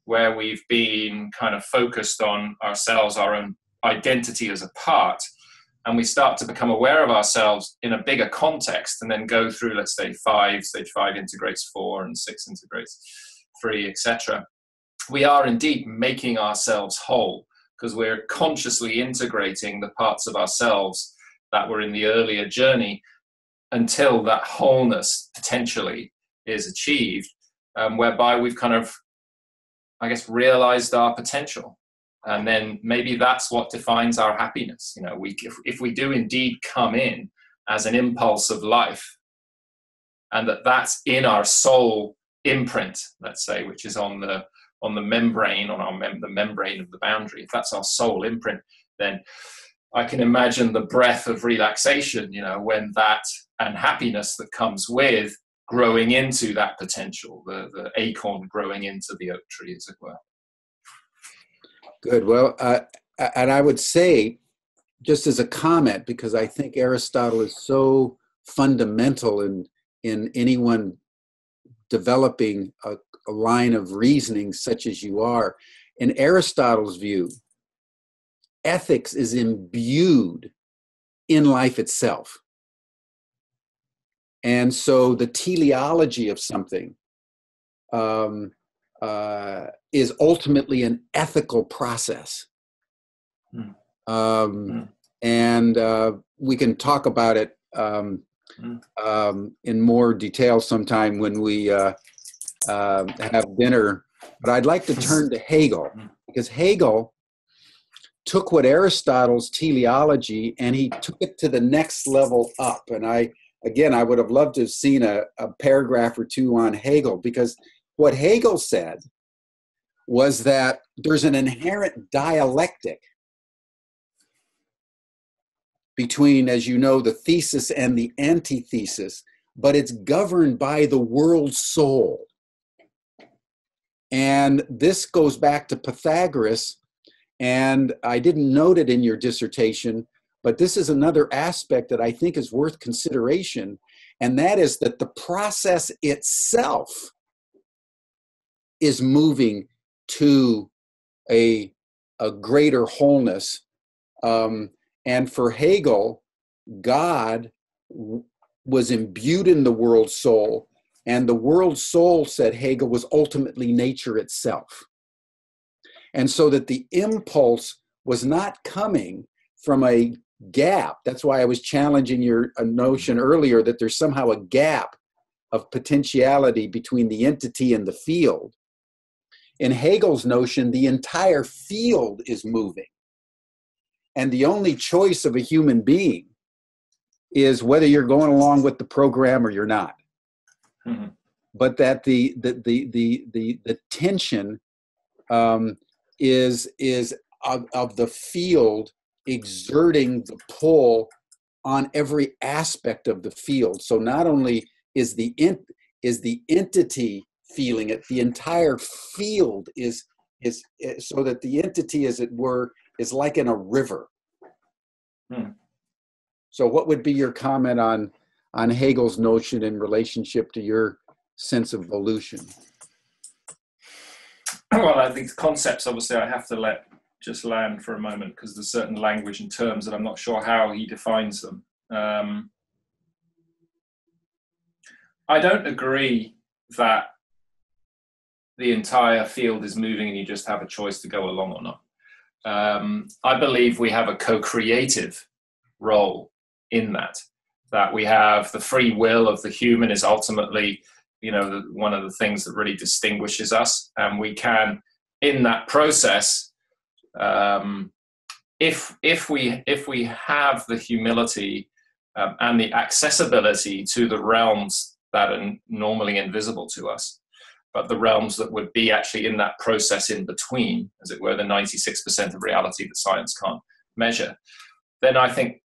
where we've been kind of focused on ourselves, our own identity as a part, and we start to become aware of ourselves in a bigger context, and then go through, let's say, five, stage five integrates four, and six integrates three, et cetera. We are indeed making ourselves whole, because we're consciously integrating the parts of ourselves that were in the earlier journey until that wholeness potentially is achieved, um, whereby we've kind of, I guess, realized our potential. And then maybe that's what defines our happiness. You know, we, if, if we do indeed come in as an impulse of life, and that that's in our soul imprint, let's say, which is on the, on the membrane, on our mem the membrane of the boundary, if that's our soul imprint, then I can imagine the breath of relaxation, you know, when that and happiness that comes with growing into that potential, the, the acorn growing into the oak tree, as it were. Good. Well, uh, and I would say, just as a comment, because I think Aristotle is so fundamental in, in anyone developing a, a line of reasoning such as you are, in Aristotle's view, ethics is imbued in life itself. And so the teleology of something um, uh, is ultimately an ethical process. Mm. Um, mm. And uh, we can talk about it um, mm. um, in more detail sometime when we uh, uh, have dinner. But I'd like to turn to Hegel, because Hegel took what Aristotle's teleology and he took it to the next level up. And I, again, I would have loved to have seen a, a paragraph or two on Hegel, because what Hegel said was that there's an inherent dialectic between, as you know, the thesis and the antithesis, but it's governed by the world soul. And this goes back to Pythagoras, and I didn't note it in your dissertation, but this is another aspect that I think is worth consideration, and that is that the process itself is moving to a, a greater wholeness. Um, and for Hegel, God was imbued in the world soul, and the world soul, said Hegel, was ultimately nature itself. And so that the impulse was not coming from a gap. That's why I was challenging your a notion earlier that there's somehow a gap of potentiality between the entity and the field. In Hegel's notion, the entire field is moving. And the only choice of a human being is whether you're going along with the program or you're not. Mm-hmm. But that the, the, the, the, the, the tension um, is, is of, of the field exerting the pull on every aspect of the field. So not only is the ent is the entity feeling it, the entire field is, is, is so that the entity, as it were, is like in a river. Hmm. So what would be your comment on, on Hegel's notion in relationship to your sense of volition? Well, I think the concepts, obviously, I have to let just land for a moment, because there's certain language and terms that I'm not sure how he defines them. Um, I don't agree that the entire field is moving and you just have a choice to go along or not. Um, I believe we have a co-creative role in that, that we have the free will of the human is ultimately, you know, one of the things that really distinguishes us. And we can, in that process, Um, if if we if we have the humility um, and the accessibility to the realms that are normally invisible to us, but the realms that would be actually in that process in between, as it were, the ninety-six percent of reality that science can't measure, then I think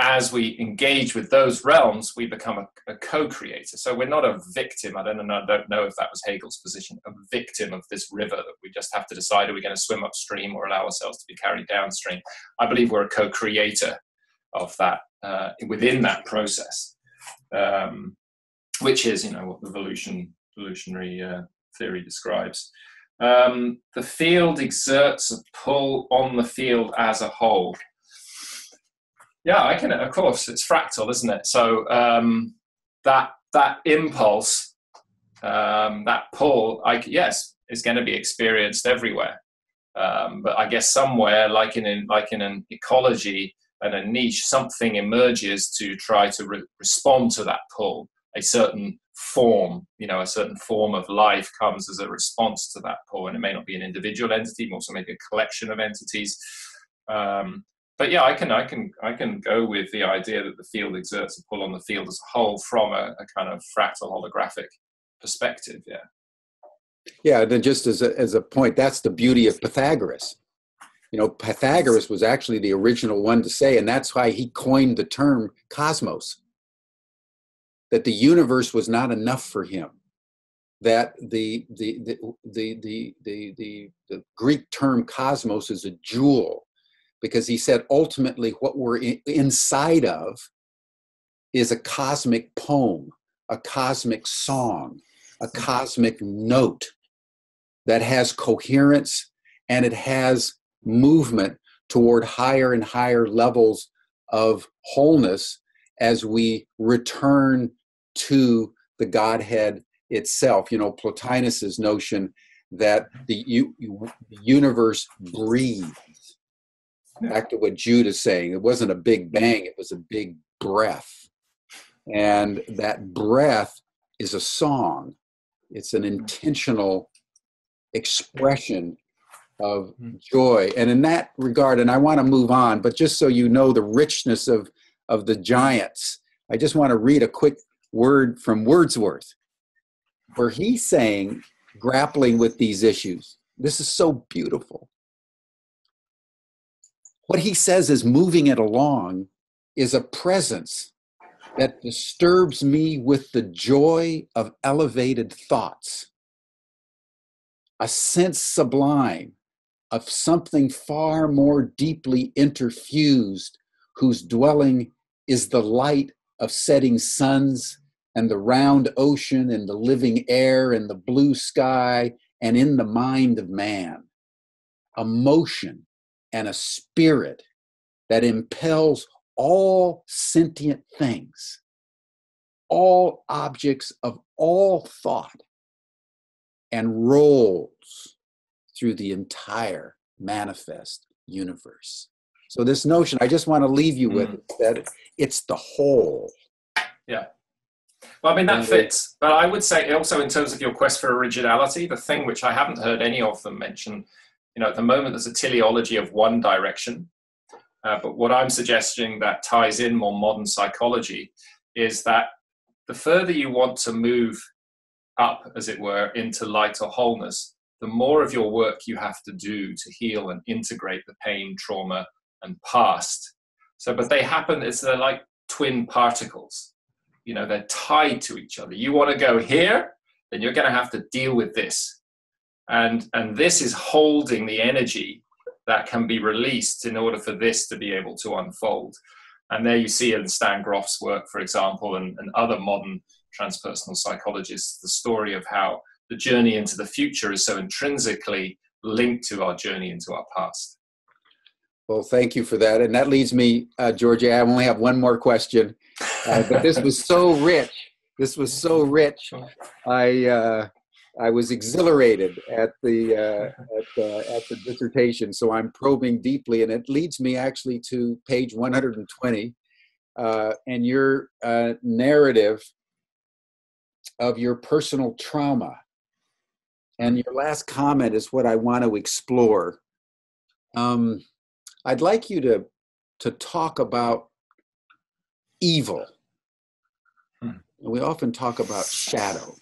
as we engage with those realms, we become a, a co-creator. So we're not a victim. I don't know, I don't know if that was Hegel's position, a victim of this river that we just have to decide, are we going to swim upstream or allow ourselves to be carried downstream? I believe we're a co-creator of that, uh, within that process, um, which is, you know, what the evolution, evolutionary uh, theory describes. Um, the field exerts a pull on the field as a whole. Yeah, I can, of course, it's fractal, isn't it? So um, that, that impulse, um, that pull, I, yes, is going to be experienced everywhere. Um, but I guess somewhere, like in, in, like in an ecology and a niche, something emerges to try to re respond to that pull, a certain form, you know, a certain form of life comes as a response to that pull. And it may not be an individual entity, but also maybe a collection of entities. Um, but yeah, I can, I can, I can go with the idea that the field exerts a pull on the field as a whole from a, a kind of fractal holographic perspective. Yeah. Yeah, and then just as a, as a point, that's the beauty of Pythagoras. You know, Pythagoras was actually the original one to say, and that's why he coined the term cosmos, that the universe was not enough for him, that the, the, the, the, the, the, the, the Greek term cosmos is a jewel, because he said ultimately what we're in, inside of is a cosmic poem, a cosmic song, a cosmic note that has coherence, and it has movement toward higher and higher levels of wholeness as we return to the Godhead itself. You know, Plotinus's notion that the u universe breathes. Back to what Jude is saying, it wasn't a big bang, it was a big breath. And that breath is a song. It's an intentional expression of joy. And in that regard, and I want to move on, but just so you know the richness of, of the giants, I just want to read a quick word from Wordsworth, where he's saying, grappling with these issues. This is so beautiful. What he says is, moving it along is a presence that disturbs me with the joy of elevated thoughts, a sense sublime of something far more deeply interfused, whose dwelling is the light of setting suns and the round ocean and the living air and the blue sky and in the mind of man, a motion and a spirit that impels all sentient things, all objects of all thought, and rolls through the entire manifest universe. So this notion, I just want to leave you with, mm. it, that it's the whole. Yeah. Well, I mean, that fits. But I would say also, in terms of your quest for originality, the thing which I haven't heard any of them mention, you know, at the moment there's a teleology of one direction. Uh, but what I'm suggesting that ties in more modern psychology is that the further you want to move up, as it were, into light or wholeness, the more of your work you have to do to heal and integrate the pain, trauma, and past. So, but they happen, it's they're like twin particles. You know, they're tied to each other. You want to go here, then you're going to have to deal with this. And, and this is holding the energy that can be released in order for this to be able to unfold. And there you see in Stan Grof's work, for example, and, and other modern transpersonal psychologists, the story of how the journey into the future is so intrinsically linked to our journey into our past. Well, thank you for that. And that leads me, uh, Gyorgyi, I only have one more question, uh, but this was so rich. This was so rich. I, uh, I was exhilarated at the, uh, at, uh, at the dissertation, so I'm probing deeply, and it leads me actually to page one hundred twenty, uh, and your uh, narrative of your personal trauma. And your last comment is what I want to explore. Um, I'd like you to, to talk about evil. Hmm. We often talk about shadow.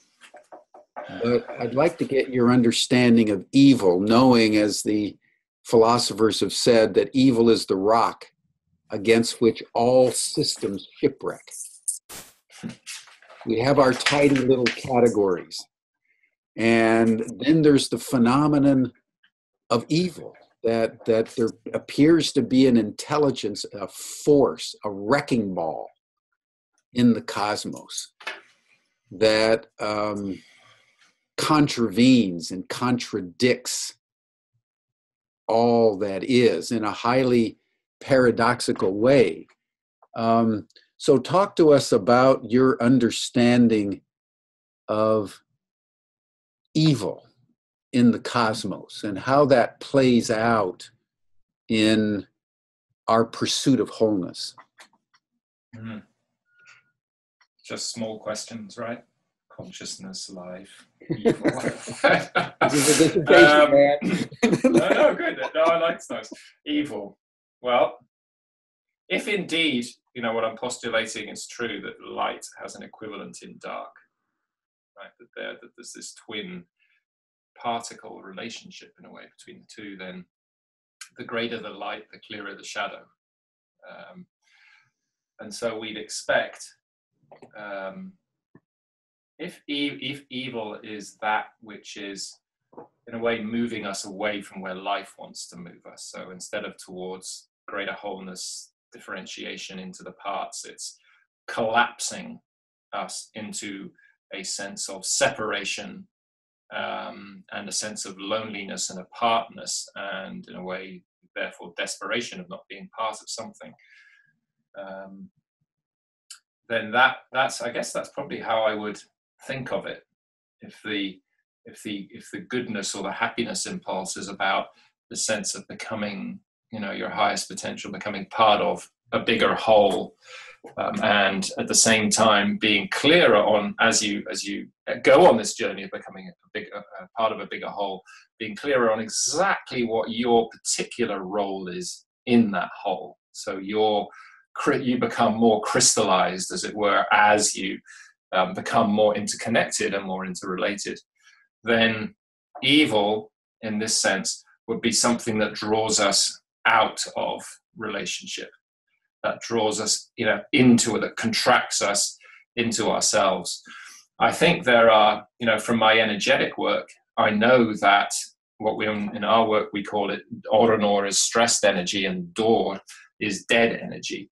But I'd like to get your understanding of evil, knowing, as the philosophers have said, that evil is the rock against which all systems shipwreck. We have our tidy little categories. And then there's the phenomenon of evil, that, that there appears to be an intelligence, a force, a wrecking ball in the cosmos that um, contravenes and contradicts all that is in a highly paradoxical way. Um, so talk to us about your understanding of evil in the cosmos and how that plays out in our pursuit of wholeness. Mm. Just small questions, right? consciousness, life, evil. um, man. no, no, good. No, I like those. Evil. Well, if indeed, you know, what I'm postulating is true, that light has an equivalent in dark, right? That there, that there's this twin particle relationship in a way between the two, then the greater the light, the clearer the shadow. Um, and so we'd expect, um, if, e if evil is that which is in a way moving us away from where life wants to move us, so instead of towards greater wholeness, differentiation into the parts, it's collapsing us into a sense of separation, um, and a sense of loneliness and apartness, and in a way, therefore, desperation of not being part of something. Um, then that that's I guess that's probably how I would think of it. If the if the if the goodness or the happiness impulse is about the sense of becoming, you know, your highest potential, becoming part of a bigger whole, um, and at the same time being clearer on, as you as you go on this journey of becoming a big a part of a bigger whole, being clearer on exactly what your particular role is in that whole. So you're you become more crystallized, as it were, as you um, become more interconnected and more interrelated. Then evil, in this sense, would be something that draws us out of relationship, that draws us, you know, into it, that contracts us into ourselves. I think there are, you know, from my energetic work, I know that what we in our work we call it oranor is stressed energy, and dor is dead energy,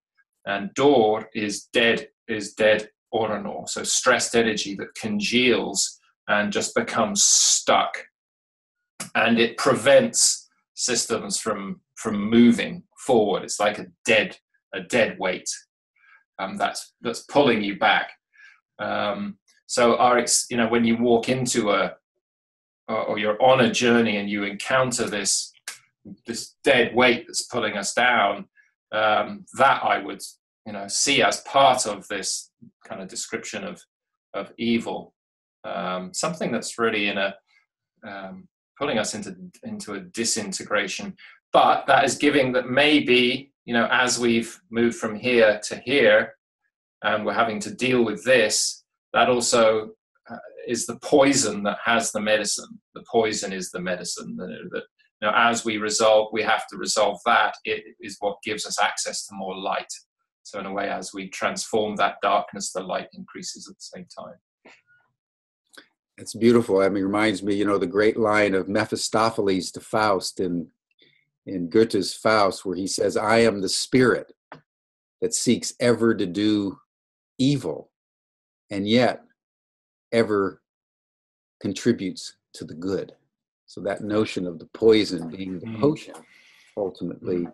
and dor is dead is dead oranor, so stressed energy that congeals and just becomes stuck, and it prevents systems from from moving forward. It's like a dead a dead weight, um, that's that's pulling you back. Um, so our ex, you know when you walk into a or, or you're on a journey and you encounter this this dead weight that's pulling us down, um, that I would you know see as part of this kind of description of of evil, um, something that's really in a um, pulling us into into a disintegration. But that is giving that maybe, you know, as we've moved from here to here and we're having to deal with this, that also uh, is the poison that has the medicine. The poison is the medicine. That, that, you know, as we resolve, we have to resolve that. It is what gives us access to more light. So in a way, as we transform that darkness, the light increases at the same time. It's beautiful. I mean, it reminds me, you know, the great line of Mephistopheles to Faust in in Goethe's Faust, where he says, I am the spirit that seeks ever to do evil, and yet ever contributes to the good. So that notion of the poison being the potion, ultimately,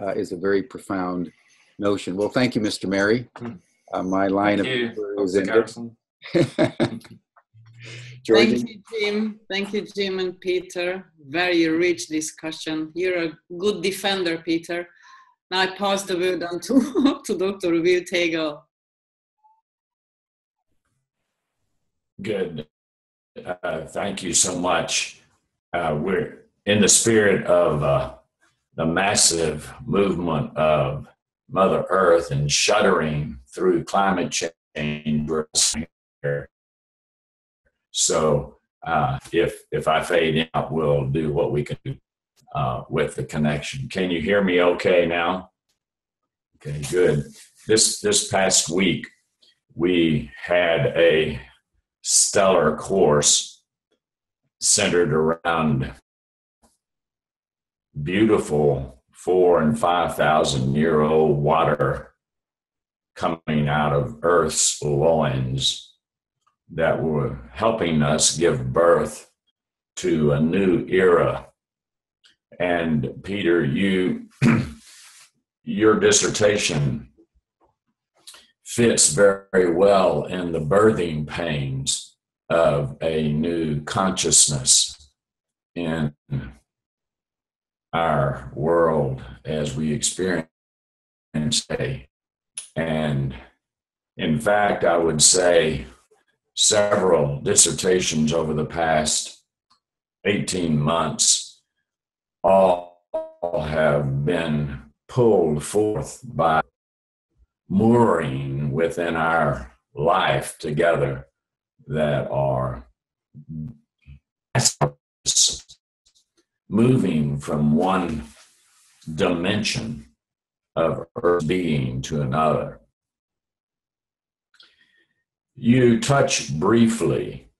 uh, is a very profound notion. Well, thank you, Mister Merry. Uh, my line thank of is in Georgie. Thank you, Jim. Thank you, Jim and Peter. Very rich discussion. You're a good defender, Peter. Now I pass the word on to, to Doctor Will Taegel. Good. Uh, thank you so much. Uh, we're in the spirit of uh, the massive movement of Mother Earth and shuddering through climate change. We're here. So uh, if, if I fade out, we'll do what we can do uh, with the connection. Can you hear me okay now? Okay, good. This, this past week, we had a stellar course centered around beautiful four and five thousand year old water coming out of Earth's loins, that were helping us give birth to a new era. And Peter, you, your dissertation fits very well in the birthing pains of a new consciousness in our world as we experience today. And in fact, I would say several dissertations over the past eighteen months, all have been pulled forth by mooring within our life together that are moving from one dimension of earth being to another. You touch briefly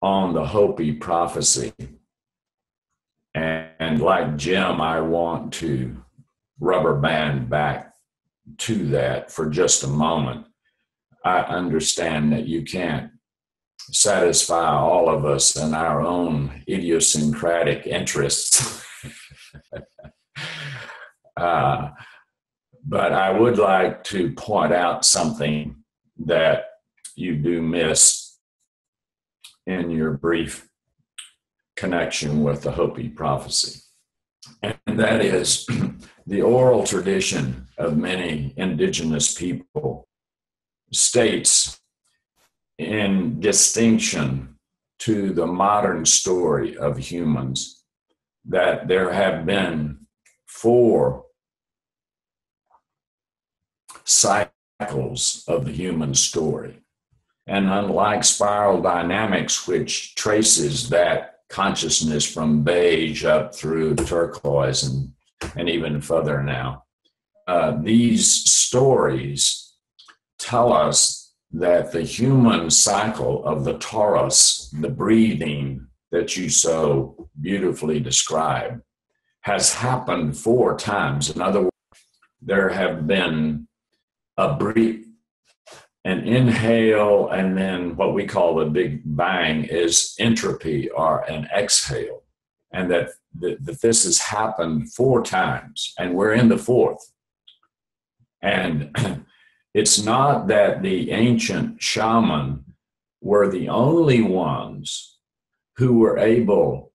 on the Hopi prophecy, and like Jim, I want to rubber band back to that for just a moment. I understand that you can't satisfy all of us in our own idiosyncratic interests. uh, but I would like to point out something that you do miss in your brief connection with the Hopi prophecy. And that is the oral tradition of many indigenous people states, in distinction to the modern story of humans, that there have been four cycles of the human story. And unlike spiral dynamics, which traces that consciousness from beige up through turquoise and, and even further now, uh, these stories tell us that the human cycle of the Taurus, the breathing that you so beautifully describe, has happened four times. In other words, there have been a brief, an inhale, and then what we call the big bang is entropy, or an exhale, and that, th- that this has happened four times, and we're in the fourth. And it's not that the ancient shaman were the only ones who were able,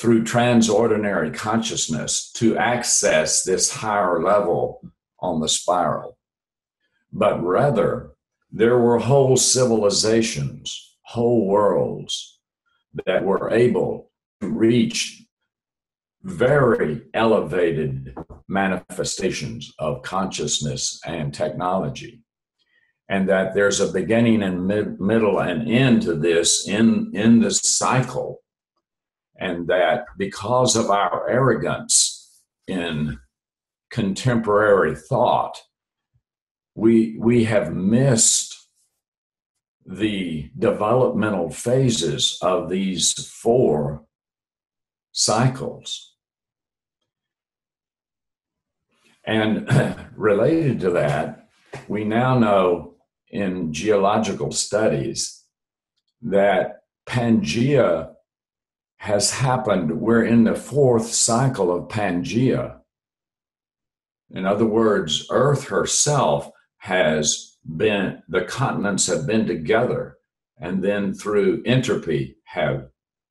through transordinary consciousness, to access this higher level on the spiral, but rather, there were whole civilizations, whole worlds that were able to reach very elevated manifestations of consciousness and technology. And that there's a beginning and mid, middle and end to this in, in this cycle. And that because of our arrogance in contemporary thought, We, we have missed the developmental phases of these four cycles. And related to that, we now know in geological studies that Pangaea has happened. We're in the fourth cycle of Pangaea. In other words, Earth herself has been, the continents have been together, and then through entropy have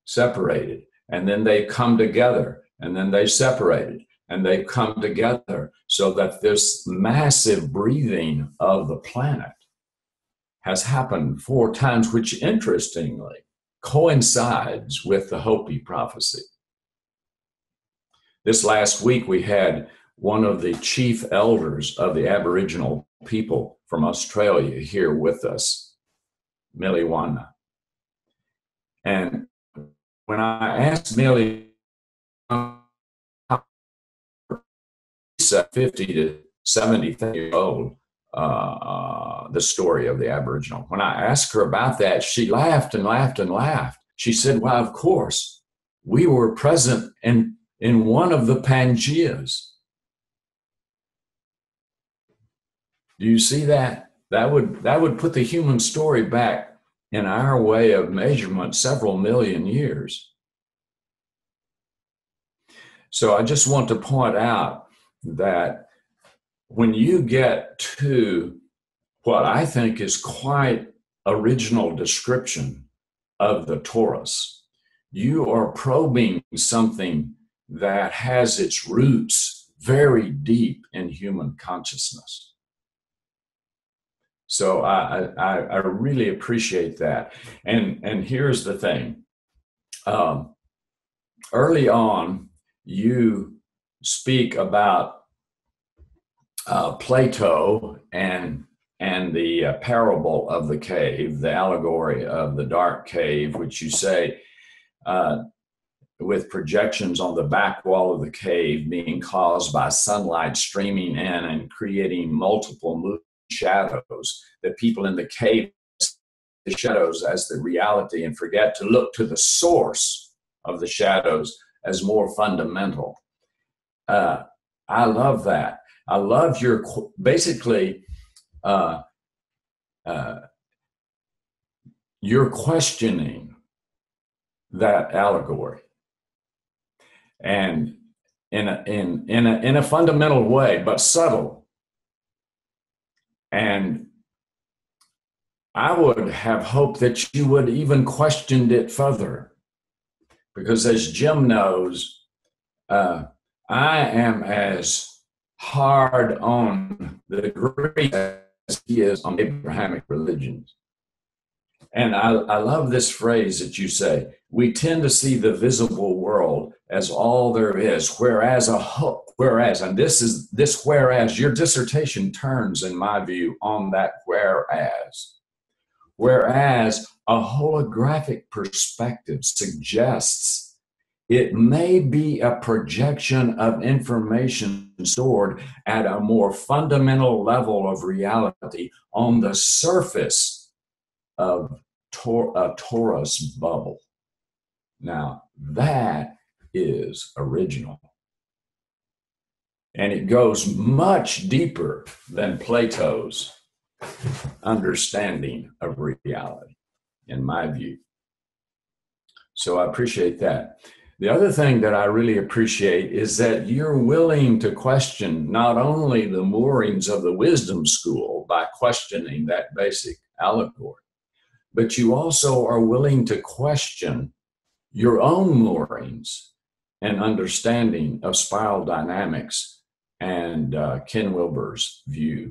separated, and then they've come together, and then they separated, and they've come together, so that this massive breathing of the planet has happened four times, which interestingly coincides with the Hopi prophecy. This last week we had one of the chief elders of the Aboriginal people from Australia here with us, Miliwana. And when I asked Miliwana fifty to seventy years old, uh, uh, the story of the Aboriginal, when I asked her about that, she laughed and laughed and laughed. She said, well, of course, we were present in, in one of the Pangaeas. Do you see that? That would that would put the human story back in our way of measurement several million years. So I just want to point out that when you get to what I think is quite original description of the Taurus, you are probing something that has its roots very deep in human consciousness. So I, I, I really appreciate that. And, and here's the thing. Um, early on, you speak about uh, Plato and and the uh, parable of the cave, the allegory of the dark cave, which you say uh, with projections on the back wall of the cave being caused by sunlight streaming in and creating multiple moving shadows. The people in the cave see the shadows as the reality and forget to look to the source of the shadows as more fundamental. Uh, I love that. I love your, basically, Uh, uh, you're questioning that allegory, and in a, in in a, in a fundamental way, but subtle. And I would have hoped that you would even questioned it further, because as Jim knows, uh, I am as hard on the Greek as he is on Abrahamic religions. And I, I love this phrase that you say, we tend to see the visible world as all there is, whereas a hook, whereas, and this is this whereas, your dissertation turns, in my view, on that whereas. Whereas a holographic perspective suggests it may be a projection of information stored at a more fundamental level of reality on the surface of tor a torus bubble. Now, that is original. And it goes much deeper than Plato's understanding of reality, in my view. So I appreciate that. The other thing that I really appreciate is that you're willing to question not only the moorings of the Wisdom School by questioning that basic allegory, but you also are willing to question your own moorings and understanding of spiral dynamics and uh, Ken Wilber's view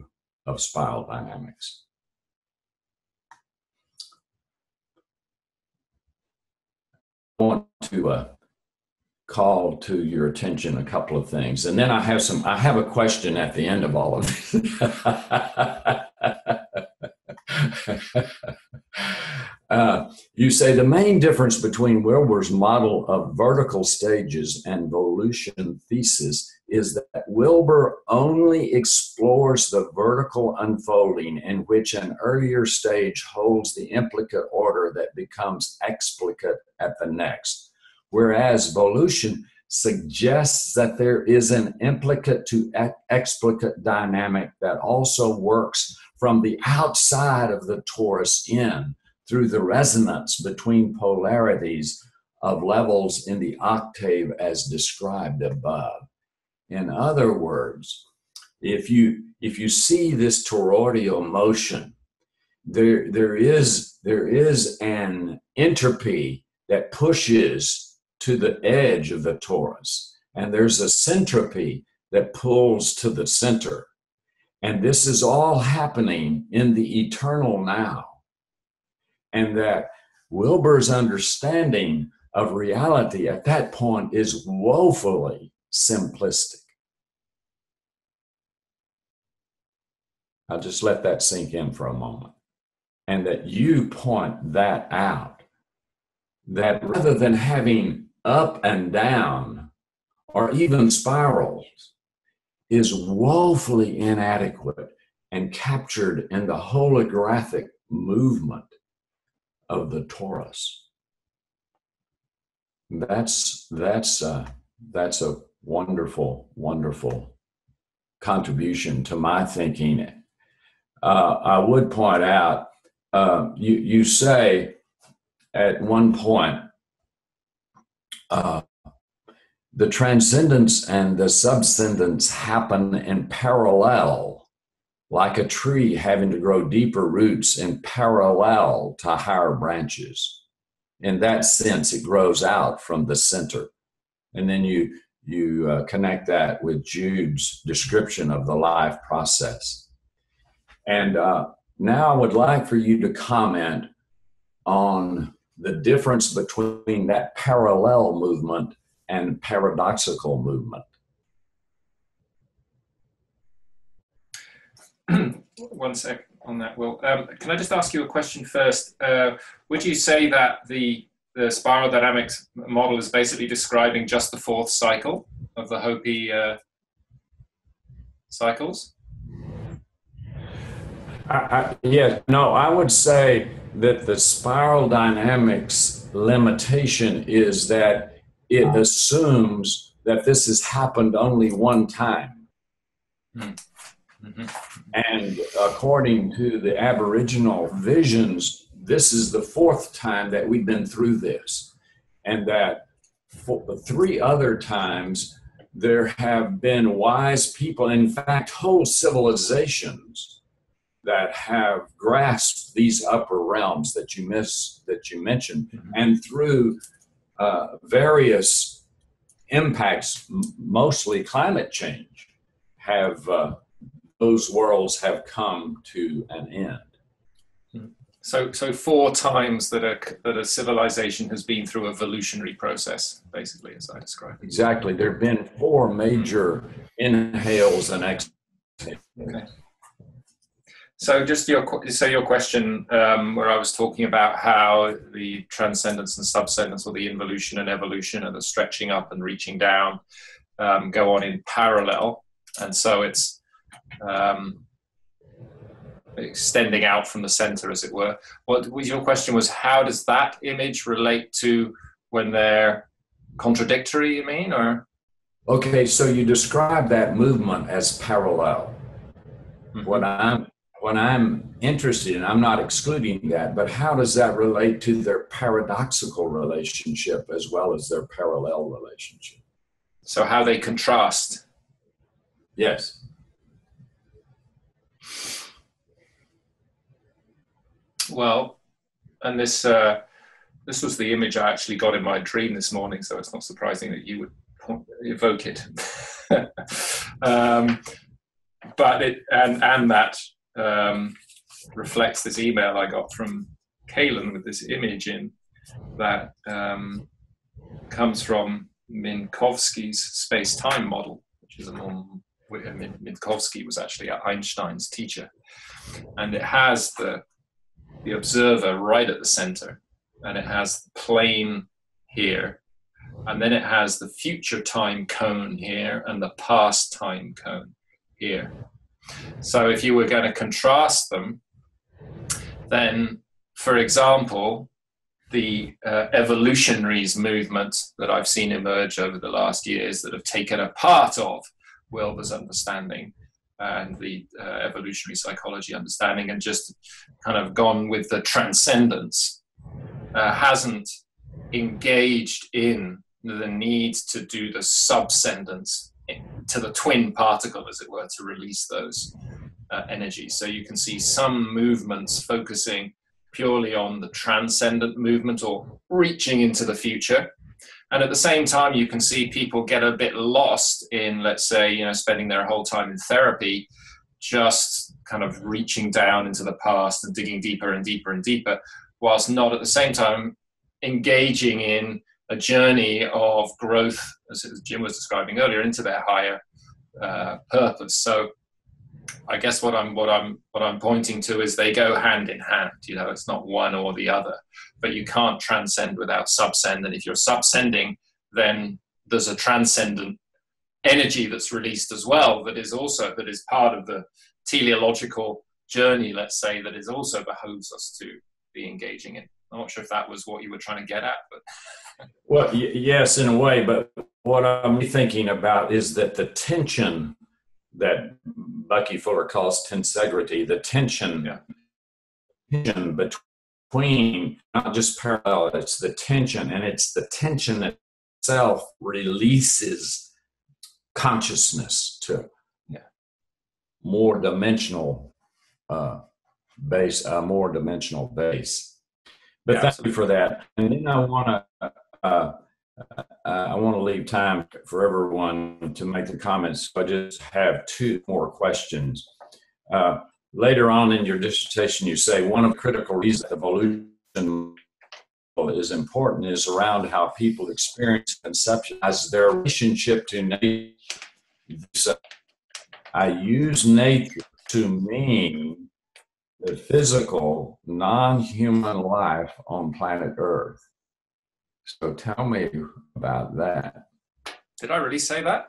of spiral dynamics. I want to uh, call to your attention a couple of things, and then I have some. I have a question at the end of all of it. uh, you say the main difference between Wilber's model of vertical stages and volution thesis is that Wilber only explores the vertical unfolding in which an earlier stage holds the implicate order that becomes explicate at the next. Whereas volution suggests that there is an implicate to explicate dynamic that also works from the outside of the torus in through the resonance between polarities of levels in the octave as described above. In other words, if you, if you see this toroidal motion, there, there, is, there is an entropy that pushes to the edge of the torus, and there's a centropy that pulls to the center. And this is all happening in the eternal now. And that Wilber's understanding of reality at that point is woefully simplistic. I'll just let that sink in for a moment. And that you point that out, that rather than having up and down, or even spirals, is woefully inadequate and captured in the holographic movement of the torus. That's, that's, uh, that's a wonderful, wonderful contribution to my thinking. Uh, I would point out, uh, you, you say at one point, Uh, the transcendence and the subscendence happen in parallel, like a tree having to grow deeper roots in parallel to higher branches. In that sense, it grows out from the center. And then you, you uh, connect that with Jude's description of the life process. And uh, Now I would like for you to comment on the difference between that parallel movement and paradoxical movement. One sec on that, Will. Um, can I just ask you a question first? Uh, would you say that the, the spiral dynamics model is basically describing just the fourth cycle of the Hopi uh, cycles? I, I, yeah, no, I would say that the spiral dynamics limitation is that it assumes that this has happened only one time. Hmm. And according to the Aboriginal visions, this is the fourth time that we've been through this, and that for the three other times there have been wise people, in fact whole civilizations, that have grasped these upper realms that you miss that you mentioned. Mm-hmm. And through uh, various impacts, mostly climate change, have uh, those worlds have come to an end. So, so four times that a, that a civilization has been through a evolutionary process, basically, as I described. Exactly. There have been four major inhales and exhales. Okay. So just your, so your question, um, where I was talking about how the transcendence and subsendence, or the involution and evolution, and the stretching up and reaching down, um, go on in parallel. And so it's Um, extending out from the center, as it were. What was your question was, how does that image relate to when they're contradictory, you mean? Or okay, so you describe that movement as parallel. Mm-hmm. What I'm what I'm interested in, I'm not excluding that, but how does that relate to their paradoxical relationship as well as their parallel relationship? So how they contrast. Yes. Well, and this uh, this was the image I actually got in my dream this morning, so it's not surprising that you would evoke it. um, but it and and that um, reflects this email I got from Kaylin with this image in that um, comes from Minkowski's space-time model, which is a more Minkowski was actually Einstein's teacher, and it has the the observer right at the center, and it has the plane here, and then it has the future time cone here and the past time cone here. So if you were going to contrast them, then, for example, the uh, evolutionaries movement that I've seen emerge over the last years that have taken a part of Wilber's understanding and the uh, evolutionary psychology understanding, and just kind of gone with the transcendence, uh, hasn't engaged in the need to do the subsendence to the twin particle, as it were, to release those uh, energies. So you can see some movements focusing purely on the transcendent movement or reaching into the future. And at the same time, you can see people get a bit lost in, let's say, you know, spending their whole time in therapy, just kind of reaching down into the past and digging deeper and deeper and deeper, whilst not at the same time engaging in a journey of growth, as Jim was describing earlier, into their higher uh, purpose. So I guess what I'm what I'm what I'm pointing to is they go hand in hand. You know, it's not one or the other. But you can't transcend without subsend, and if you're subsending, then there's a transcendent energy that's released as well. That is also that is part of the teleological journey, let's say, that is also behoves us to be engaging in. I'm not sure if that was what you were trying to get at, but well, y yes, in a way. But what I'm thinking about is that the tension that Bucky Fuller calls tensegrity, the tension, yeah. tension between, not just parallel, it's the tension, and it's the tension that itself releases consciousness to yeah. more dimensional uh, base, a uh, more dimensional base. But yeah, thank absolutely. you for that. And then I want to, uh, Uh, I want to leave time for everyone to make the comments, so I just have two more questions. Uh, Later on in your dissertation, you say one of the critical reasons that evolution is important is around how people experience and conceptualize their relationship to nature. So I use nature to mean the physical, non-human life on planet Earth. So tell me about that. Did I really say that?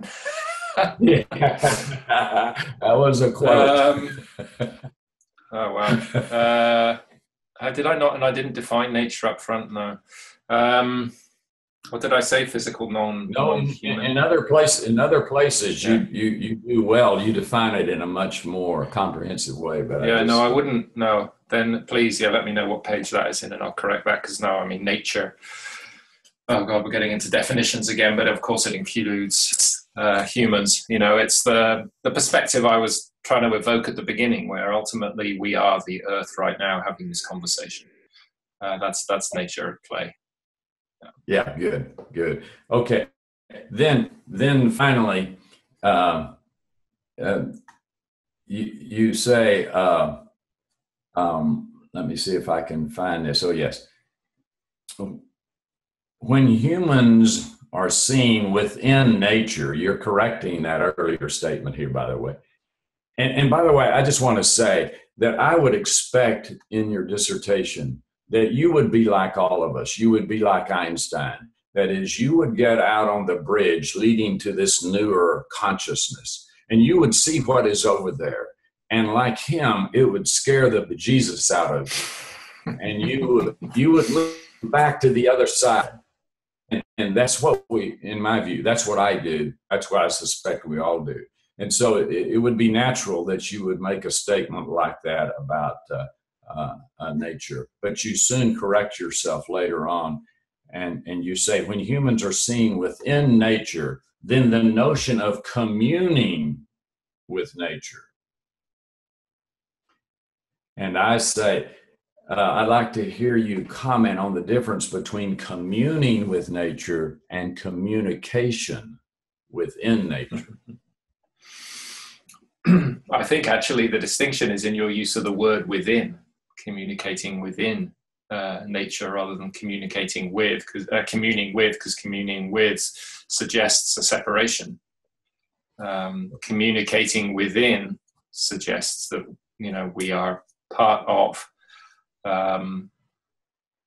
Yeah. That was a quote. Um, oh, wow. Uh, how did I not? And I didn't define nature up front, no. Um, what did I say? Physical, non, no, non-human. In, in other place, in other places, yeah. you, you, you do well. You define it in a much more comprehensive way. But yeah, I just, no, I wouldn't. No. Then please, yeah, let me know what page that is in, and I'll correct that, because now, I mean, nature. Oh, God, we're getting into definitions again, but of course it includes uh, humans. You know, it's the, the perspective I was trying to evoke at the beginning, where ultimately we are the earth right now having this conversation. Uh, that's, that's nature at play. Yeah. Yeah, good, good. Okay, then, then finally, uh, uh, you, you say, uh, um, let me see if I can find this. Oh, yes. When humans are seen within nature, you're correcting that earlier statement here, by the way. And, and by the way, I just want to say that I would expect in your dissertation that you would be like all of us. You would be like Einstein. That is, you would get out on the bridge leading to this newer consciousness, and you would see what is over there. And like him, it would scare the bejesus out of you. And you would, you would look back to the other side. And, and that's what we, in my view, that's what I do. That's what I suspect we all do. And so it, it would be natural that you would make a statement like that about uh, uh, uh, nature. But you soon correct yourself later on. And, and you say, when humans are seen within nature, then the notion of communing with nature. And I say, Uh, I'd like to hear you comment on the difference between communing with nature and communication within nature. I think actually the distinction is in your use of the word within, communicating within uh, nature rather than communicating with, because uh, communing with, because communing with suggests a separation. Um, communicating within suggests that, you know, we are part of. Um,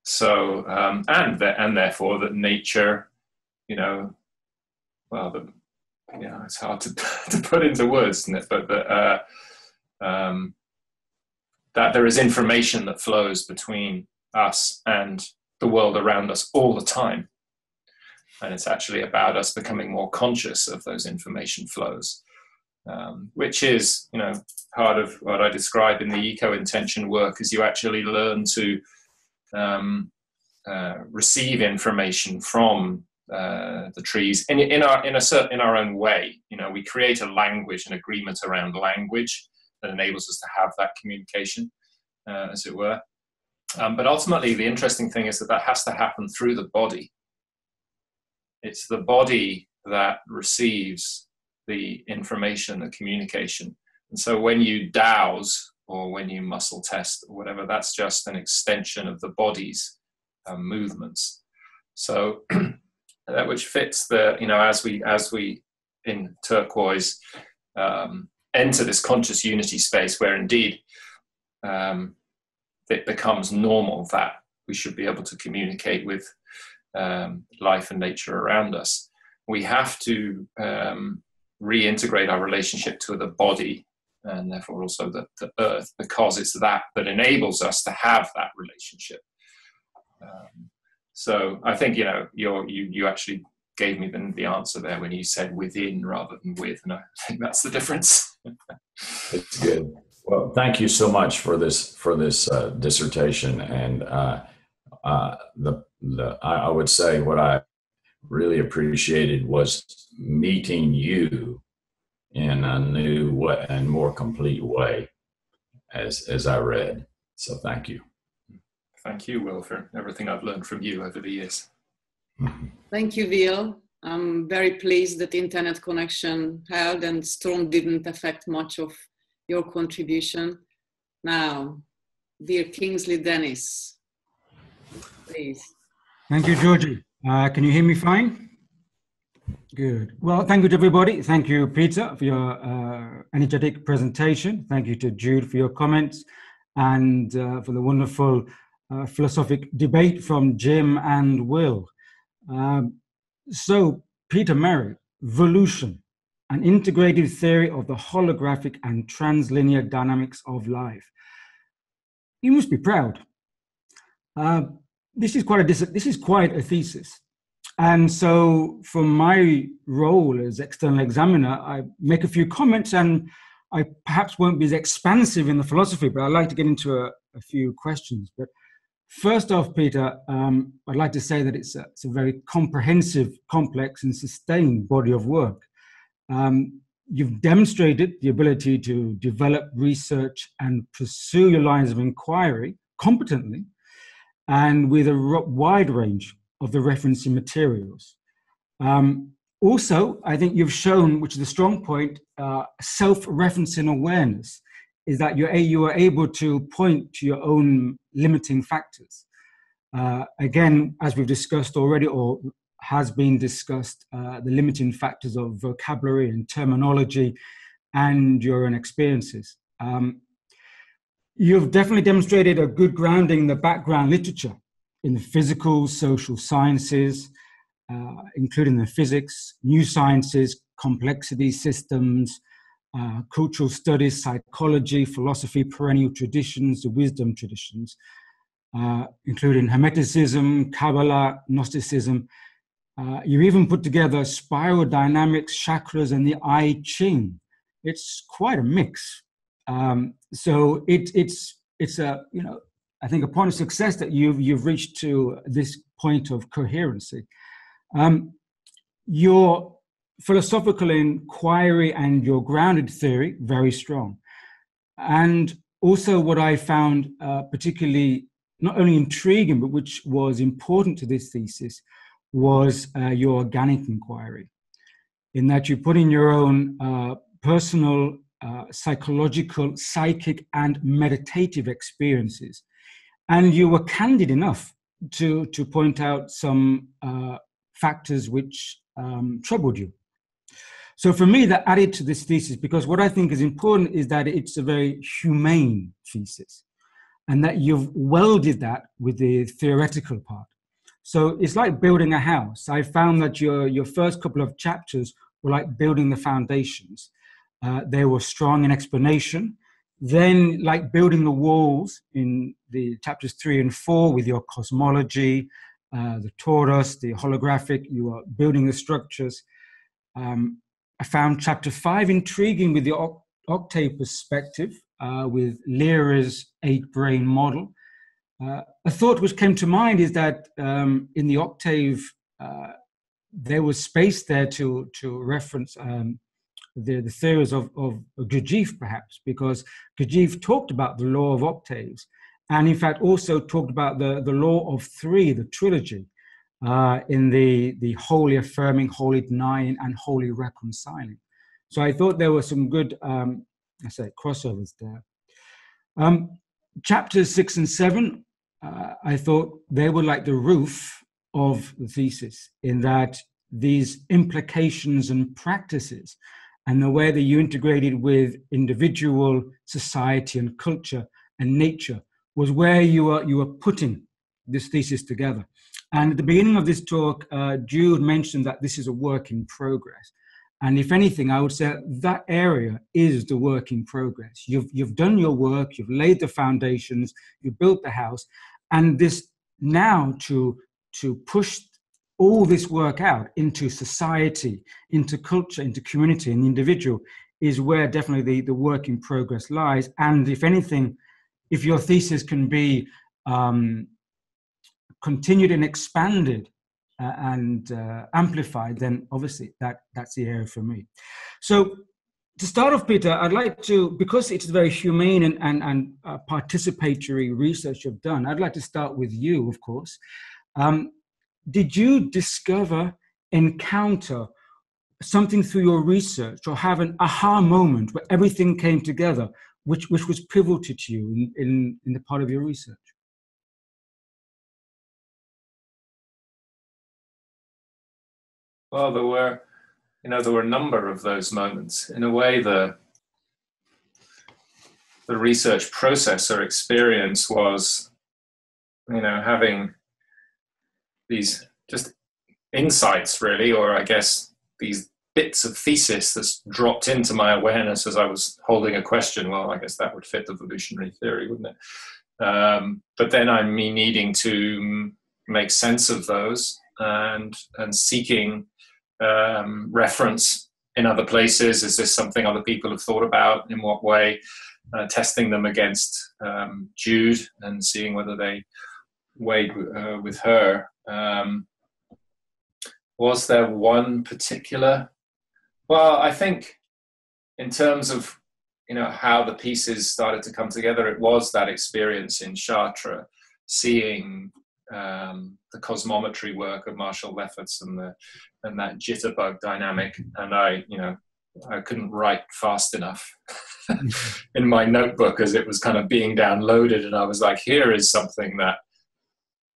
so, um, and, the, and therefore that nature, you know, well, the, you know, it's hard to, to put into words, isn't it? But the, uh, um, that there is information that flows between us and the world around us all the time. And it's actually about us becoming more conscious of those information flows, um, which is, you know, part of what I describe in the eco-intention work is you actually learn to um, uh, receive information from uh, the trees in, in, our, in, a certain, in our own way. You know, we create a language, an agreement around language that enables us to have that communication, uh, as it were. Um, but ultimately, the interesting thing is that that has to happen through the body. It's the body that receives the information, the communication. And so when you douse or when you muscle test or whatever, that's just an extension of the body's uh, movements. So that which fits the, you know, as we, as we in turquoise um, enter this conscious unity space where indeed um, it becomes normal that we should be able to communicate with um, life and nature around us. We have to um, reintegrate our relationship to the body, and therefore also the, the earth, because it's that that enables us to have that relationship. Um, so I think, you know, you're, you you actually gave me the, the answer there when you said within rather than with, and I think that's the difference. It's good. Well, thank you so much for this for this uh, dissertation, and uh, uh, the the I would say what I really appreciated was meeting you in a new way and more complete way as as I read. So thank you. Thank you, Will, for everything I've learned from you over the years. Mm-hmm. Thank you, Will. I'm very pleased that internet connection held and storm didn't affect much of your contribution. Now, dear Kingsley Dennis, please. Thank you, Gyorgyi. Uh, can you hear me fine? Good. Well, thank you to everybody. Thank you, Peter, for your uh, energetic presentation. Thank you to Jude for your comments and uh, for the wonderful uh, philosophic debate from Jim and Will. Um, so, Peter Merry, Volution, an integrative theory of the holographic and translinear dynamics of life. You must be proud. Uh, this is quite a this is quite a thesis, and so from my role as external examiner, I make a few comments, and I perhaps won't be as expansive in the philosophy, but I'd like to get into a, a few questions. But first off, Peter, um, I'd like to say that it's a, it's a very comprehensive, complex, and sustained body of work. Um, you've demonstrated the ability to develop, research, and pursue your lines of inquiry competently and with a wide range of the referencing materials. Um, also, I think you've shown, which is a strong point, uh, self-referencing awareness, is that you're, you are able to point to your own limiting factors. Uh, again, as we've discussed already, or has been discussed, uh, the limiting factors of vocabulary and terminology and your own experiences. Um, you've definitely demonstrated a good grounding in the background literature, in the physical, social sciences, uh, including the physics, new sciences, complexity systems, uh, cultural studies, psychology, philosophy, perennial traditions, the wisdom traditions, uh, including Hermeticism, Kabbalah, Gnosticism. Uh, you even put together spiral dynamics, chakras, and the I Ching. It's quite a mix. Um, so it, it's it's a you know I think a point of success that you've you've reached to this point of coherency. Um, your philosophical inquiry and your grounded theory very strong, and also what I found uh, particularly not only intriguing but which was important to this thesis was uh, your organic inquiry, in that you put in your own uh, personal, uh, psychological, psychic, and meditative experiences. And you were candid enough to, to point out some uh, factors which um, troubled you. So for me, that added to this thesis, because what I think is important is that it's a very humane thesis, and that you've welded that with the theoretical part. So it's like building a house. I found that your, your first couple of chapters were like building the foundations. Uh, they were strong in explanation. Then like building the walls in the chapters three and four with your cosmology, uh, the torus, the holographic, you are building the structures. Um, I found chapter five intriguing with the oct octave perspective uh, with Lehrer's eight-brain model. Uh, a thought which came to mind is that um, in the octave, uh, there was space there to, to reference um, the, the theories of, of Gurdjieff, perhaps, because Gurdjieff talked about the law of octaves, and in fact also talked about the, the law of three, the trilogy, uh, in the, the wholly affirming, wholly denying, and wholly reconciling. So I thought there were some good, um, I say, crossovers there. Um, chapters six and seven, Uh, I thought they were like the roof of the thesis, in that these implications and practices and the way that you integrated with individual, society, and culture and nature was where you were, you were putting this thesis together. And at the beginning of this talk, uh, Jude mentioned that this is a work in progress. And if anything, I would say that area is the work in progress. You've, you've done your work, you've laid the foundations, you've built the house, and this now to, to push all this work out into society, into culture, into community, and the individual is where definitely the, the work in progress lies. And if anything, if your thesis can be um, continued and expanded, Uh, and uh, amplified, then obviously that, that's the area for me. So to start off, Peter, I'd like to, because it's very humane and, and, and uh, participatory research you've done, I'd like to start with you, of course. Um, did you discover, encounter something through your research, or have an aha moment where everything came together, which which was pivotal to you in, in, in the part of your research? Well, there were, you know, there were a number of those moments. In a way, the the research process or experience was, you know, having these just insights, really, or I guess these bits of thesis that's dropped into my awareness as I was holding a question. Well, I guess that would fit the evolutionary theory, wouldn't it? Um, but then I'm me needing to make sense of those and and seeking um, reference in other places. Is this something other people have thought about? In what way? Uh, testing them against um, Jude and seeing whether they weighed uh, with her. Um, was there one particular? Well, I think in terms of, you know, how the pieces started to come together, it was that experience in Chartres, seeing um, the cosmometry work of Marshall Lefferts and the and that jitterbug dynamic, and I, you know, I couldn't write fast enough in my notebook as it was kind of being downloaded, and I was like, here is something that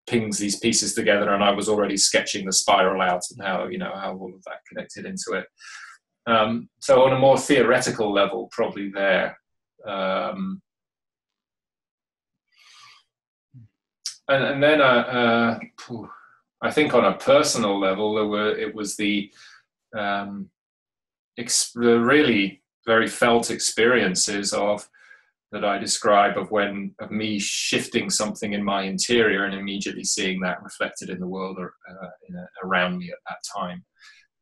pings these pieces together, and I was already sketching the spiral out and how, you know, how all of that connected into it. Um, so on a more theoretical level, probably there. Um, and, and then uh, uh, I think on a personal level, there were, it was the um, ex really very felt experiences of that I describe of when of me shifting something in my interior and immediately seeing that reflected in the world or uh, in a, around me at that time.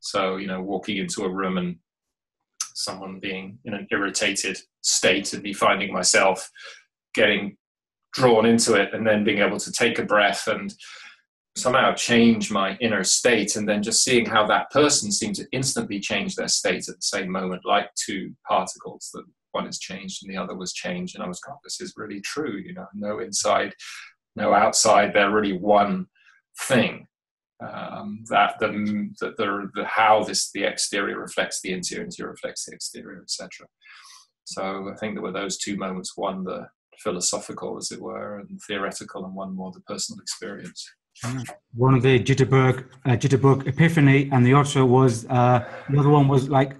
So, you know, walking into a room and someone being in an irritated state and me finding myself getting drawn into it, and then being able to take a breath and somehow change my inner state, and then just seeing how that person seemed to instantly change their state at the same moment, like two particles that one has changed and the other was changed, and I was, God, this is really true, you know, no inside, no outside, they're really one thing. Um, that the, that the, the how this, the exterior reflects the interior, interior reflects the exterior, et cetera. So I think there were those two moments, one the philosophical, as it were, and theoretical, and one more the personal experience. One the jitterbug, uh, jitterbug epiphany, and the other was uh, the other one was like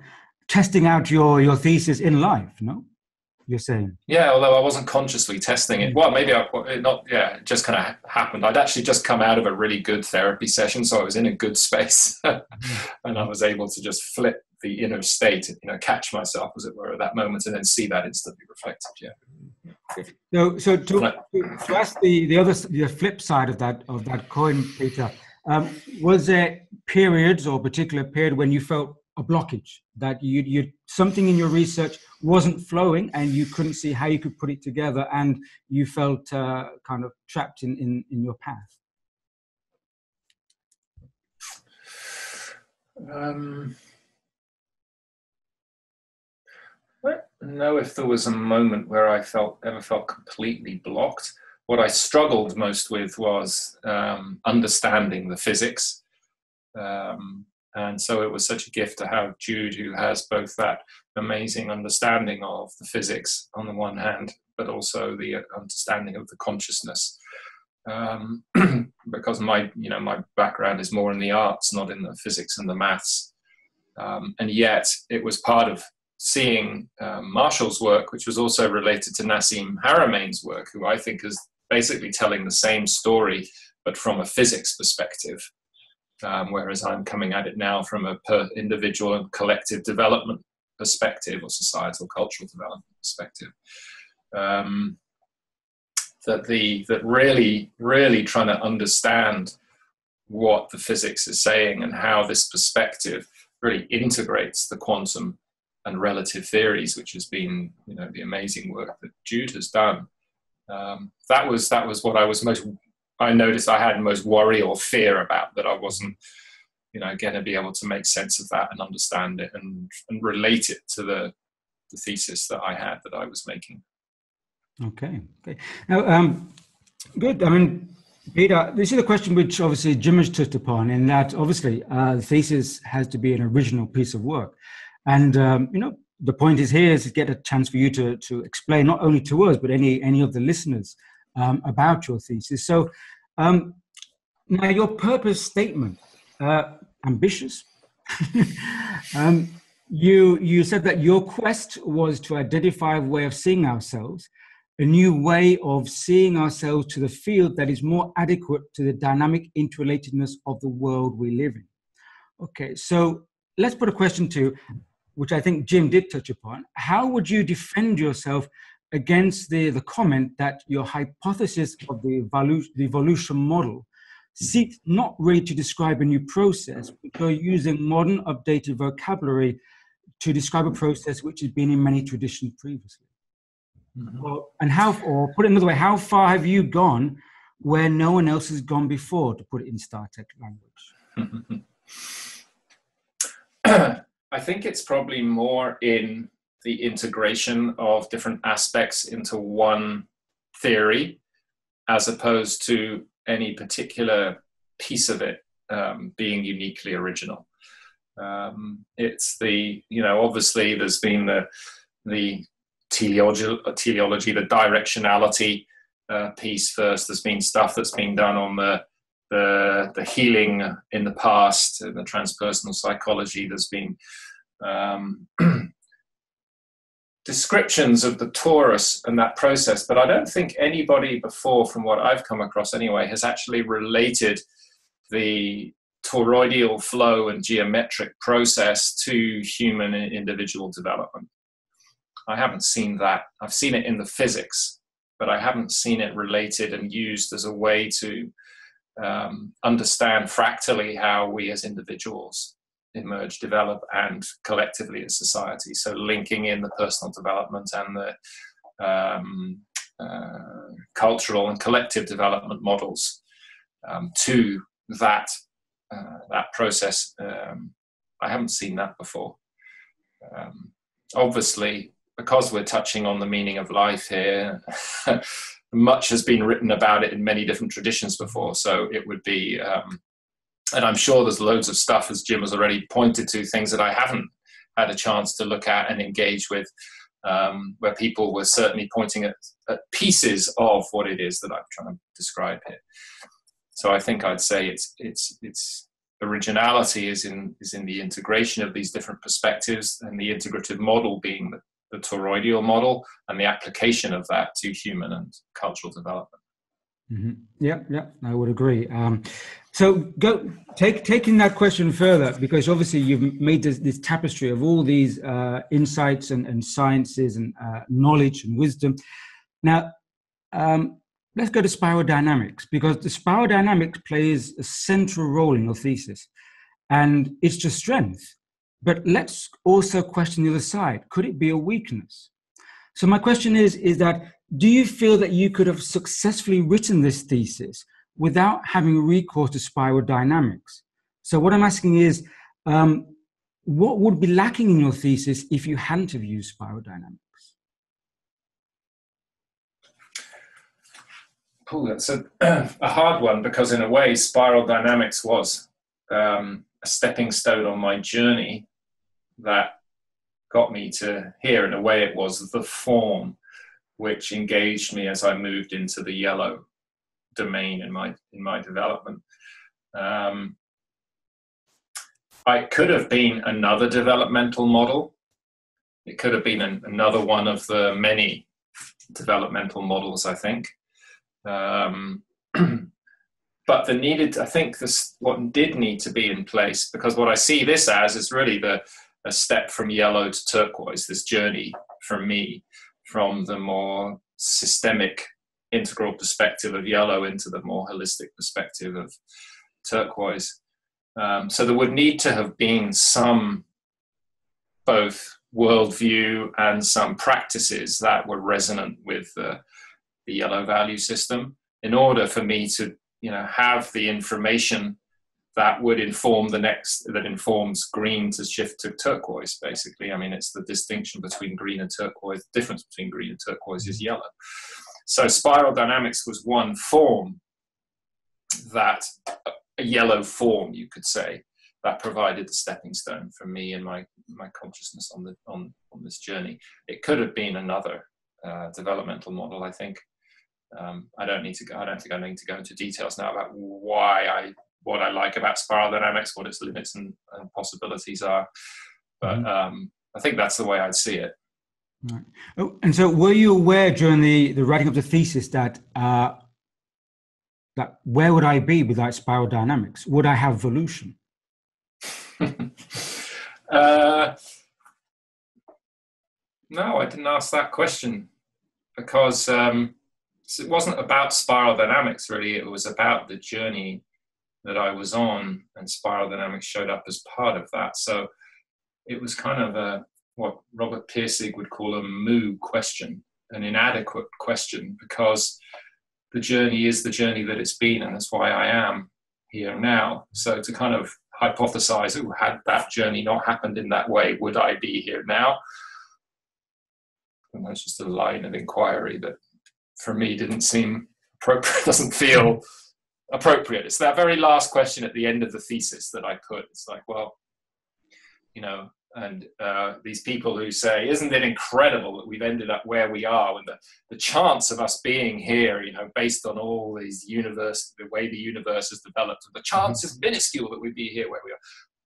testing out your, your thesis in life, no? You're saying? Yeah, although I wasn't consciously testing it. Well, maybe I, not, yeah, it just kind of happened. I'd actually just come out of a really good therapy session, so I was in a good space, and I was able to just flip the inner state, and, you know, catch myself, as it were, at that moment, and then see that instantly reflected, yeah. So, so to, I, to ask the, the other the flip side of that, of that coin, Peter, um, was there periods or particular period when you felt a blockage, that you you something in your research wasn't flowing and you couldn't see how you could put it together, and you felt uh, kind of trapped in, in, in your path? Um, I don't know if there was a moment where I felt ever felt completely blocked. What I struggled most with was um, understanding the physics. Um, And so it was such a gift to have Jude, who has both that amazing understanding of the physics on the one hand, but also the understanding of the consciousness. Um, because my, you know, my background is more in the arts, not in the physics and the maths. Um, and yet it was part of seeing uh, Marshall's work, which was also related to Nassim Harameyn's work, who I think is basically telling the same story, but from a physics perspective. Um, whereas I'm coming at it now from a per individual and collective development perspective, or societal cultural development perspective. Um, that the that really, really trying to understand what the physics is saying and how this perspective really integrates the quantum and relative theories, which has been, you know, the amazing work that Jude has done. Um, that was that was what I was most. I noticed I had most worry or fear about, that I wasn't, you know, going to be able to make sense of that and understand it and, and relate it to the, the thesis that I had, that I was making. Okay. Okay. Now, um, good. I mean, Peter, this is a question which obviously Jim has touched upon, in that obviously uh, the thesis has to be an original piece of work. And, um, you know, the point is here is to get a chance for you to, to explain, not only to us, but any, any of the listeners, um, about your thesis. So um, now your purpose statement, uh, ambitious. um, you, you said that your quest was to identify a way of seeing ourselves, a new way of seeing ourselves to the field that is more adequate to the dynamic interrelatedness of the world we live in. Okay, so let's put a question to, which I think Jim did touch upon. How would you defend yourself against the, the comment that your hypothesis of the, evolu the evolution model seeks not really to describe a new process, but you're using modern updated vocabulary to describe a process which has been in many traditions previously? Mm-hmm. Well, and how, or put it another way, how far have you gone where no one else has gone before, to put it in StarTech language? I think it's probably more in the integration of different aspects into one theory, as opposed to any particular piece of it um, being uniquely original. Um, it's the, you know, obviously there's been the, the teleology, teleology the directionality uh, piece first. There's been stuff that's been done on the, the, the healing in the past, in the transpersonal psychology. There's been um, descriptions of the torus and that process, but I don't think anybody before, from what I've come across anyway, has actually related the toroidal flow and geometric process to human individual development. I haven't seen that. I've seen it in the physics, but I haven't seen it related and used as a way to um, understand fractally how we as individuals emerge, develop, and collectively as society. So linking in the personal development and the um, uh, cultural and collective development models um, to that, uh, that process. Um, I haven't seen that before. Um, obviously, because we're touching on the meaning of life here, much has been written about it in many different traditions before. So it would be... Um, And I'm sure there's loads of stuff, as Jim has already pointed to, things that I haven't had a chance to look at and engage with, um, where people were certainly pointing at, at pieces of what it is that I'm trying to describe here. So I think I'd say it's, it's, it's originality is in, is in the integration of these different perspectives, and the integrative model being the, the toroidal model, and the application of that to human and cultural development. Mm-hmm. Yeah, yeah, I would agree. Um, so go take taking that question further, because obviously you've made this, this tapestry of all these uh, insights and, and sciences and uh, knowledge and wisdom. Now, um, let's go to spiral dynamics, because the spiral dynamics plays a central role in your thesis, and it's your strength. But let's also question the other side. Could it be a weakness? So my question is, is that, do you feel that you could have successfully written this thesis without having recourse to spiral dynamics? So what I'm asking is, um, what would be lacking in your thesis if you hadn't have used spiral dynamics? Oh, that's a, a hard one, because in a way, spiral dynamics was um, a stepping stone on my journey that got me to here. In a way, it was the form which engaged me as I moved into the yellow domain in my in my development. Um, I could have been another developmental model. It could have been an, another one of the many developmental models, I think. Um, but the needed, I think this what did need to be in place, because what I see this as is really the a step from yellow to turquoise, this journey for me, from the more systemic integral perspective of yellow into the more holistic perspective of turquoise. Um, so there would need to have been some both worldview and some practices that were resonant with uh, the yellow value system, in order for me to, you know, have the information that would inform the next, that informs green to shift to turquoise, basically. I mean, it's the distinction between green and turquoise, the difference between green and turquoise is yellow. So spiral dynamics was one form, that a yellow form, you could say, that provided the stepping stone for me and my my consciousness on the on on this journey. It could have been another uh, developmental model, I think. Um, I don't need to go. I don't think I need to go into details now about why I what I like about spiral dynamics, what its limits and, and possibilities are. But um, I think that's the way I'd see it. Right. Oh, and so, were you aware during the the writing of the thesis that uh, that where would I be without spiral dynamics? Would I have volution? uh, no, I didn't ask that question because um, it wasn't about spiral dynamics really. It was about the journey that I was on, and spiral dynamics showed up as part of that. So it was kind of a what Robert Pirsig would call a moo question, an inadequate question, because the journey is the journey that it's been, and that's why I am here now. So to kind of hypothesize, oh, had that journey not happened in that way, would I be here now? And that's just a line of inquiry that, for me, didn't seem appropriate, doesn't feel appropriate. It's that very last question at the end of the thesis that I put. It's like, well, you know, and uh, these people who say, isn't it incredible that we've ended up where we are, when the, the chance of us being here, you know, based on all these universe, the way the universe has developed, the chance is minuscule that we'd be here where we are.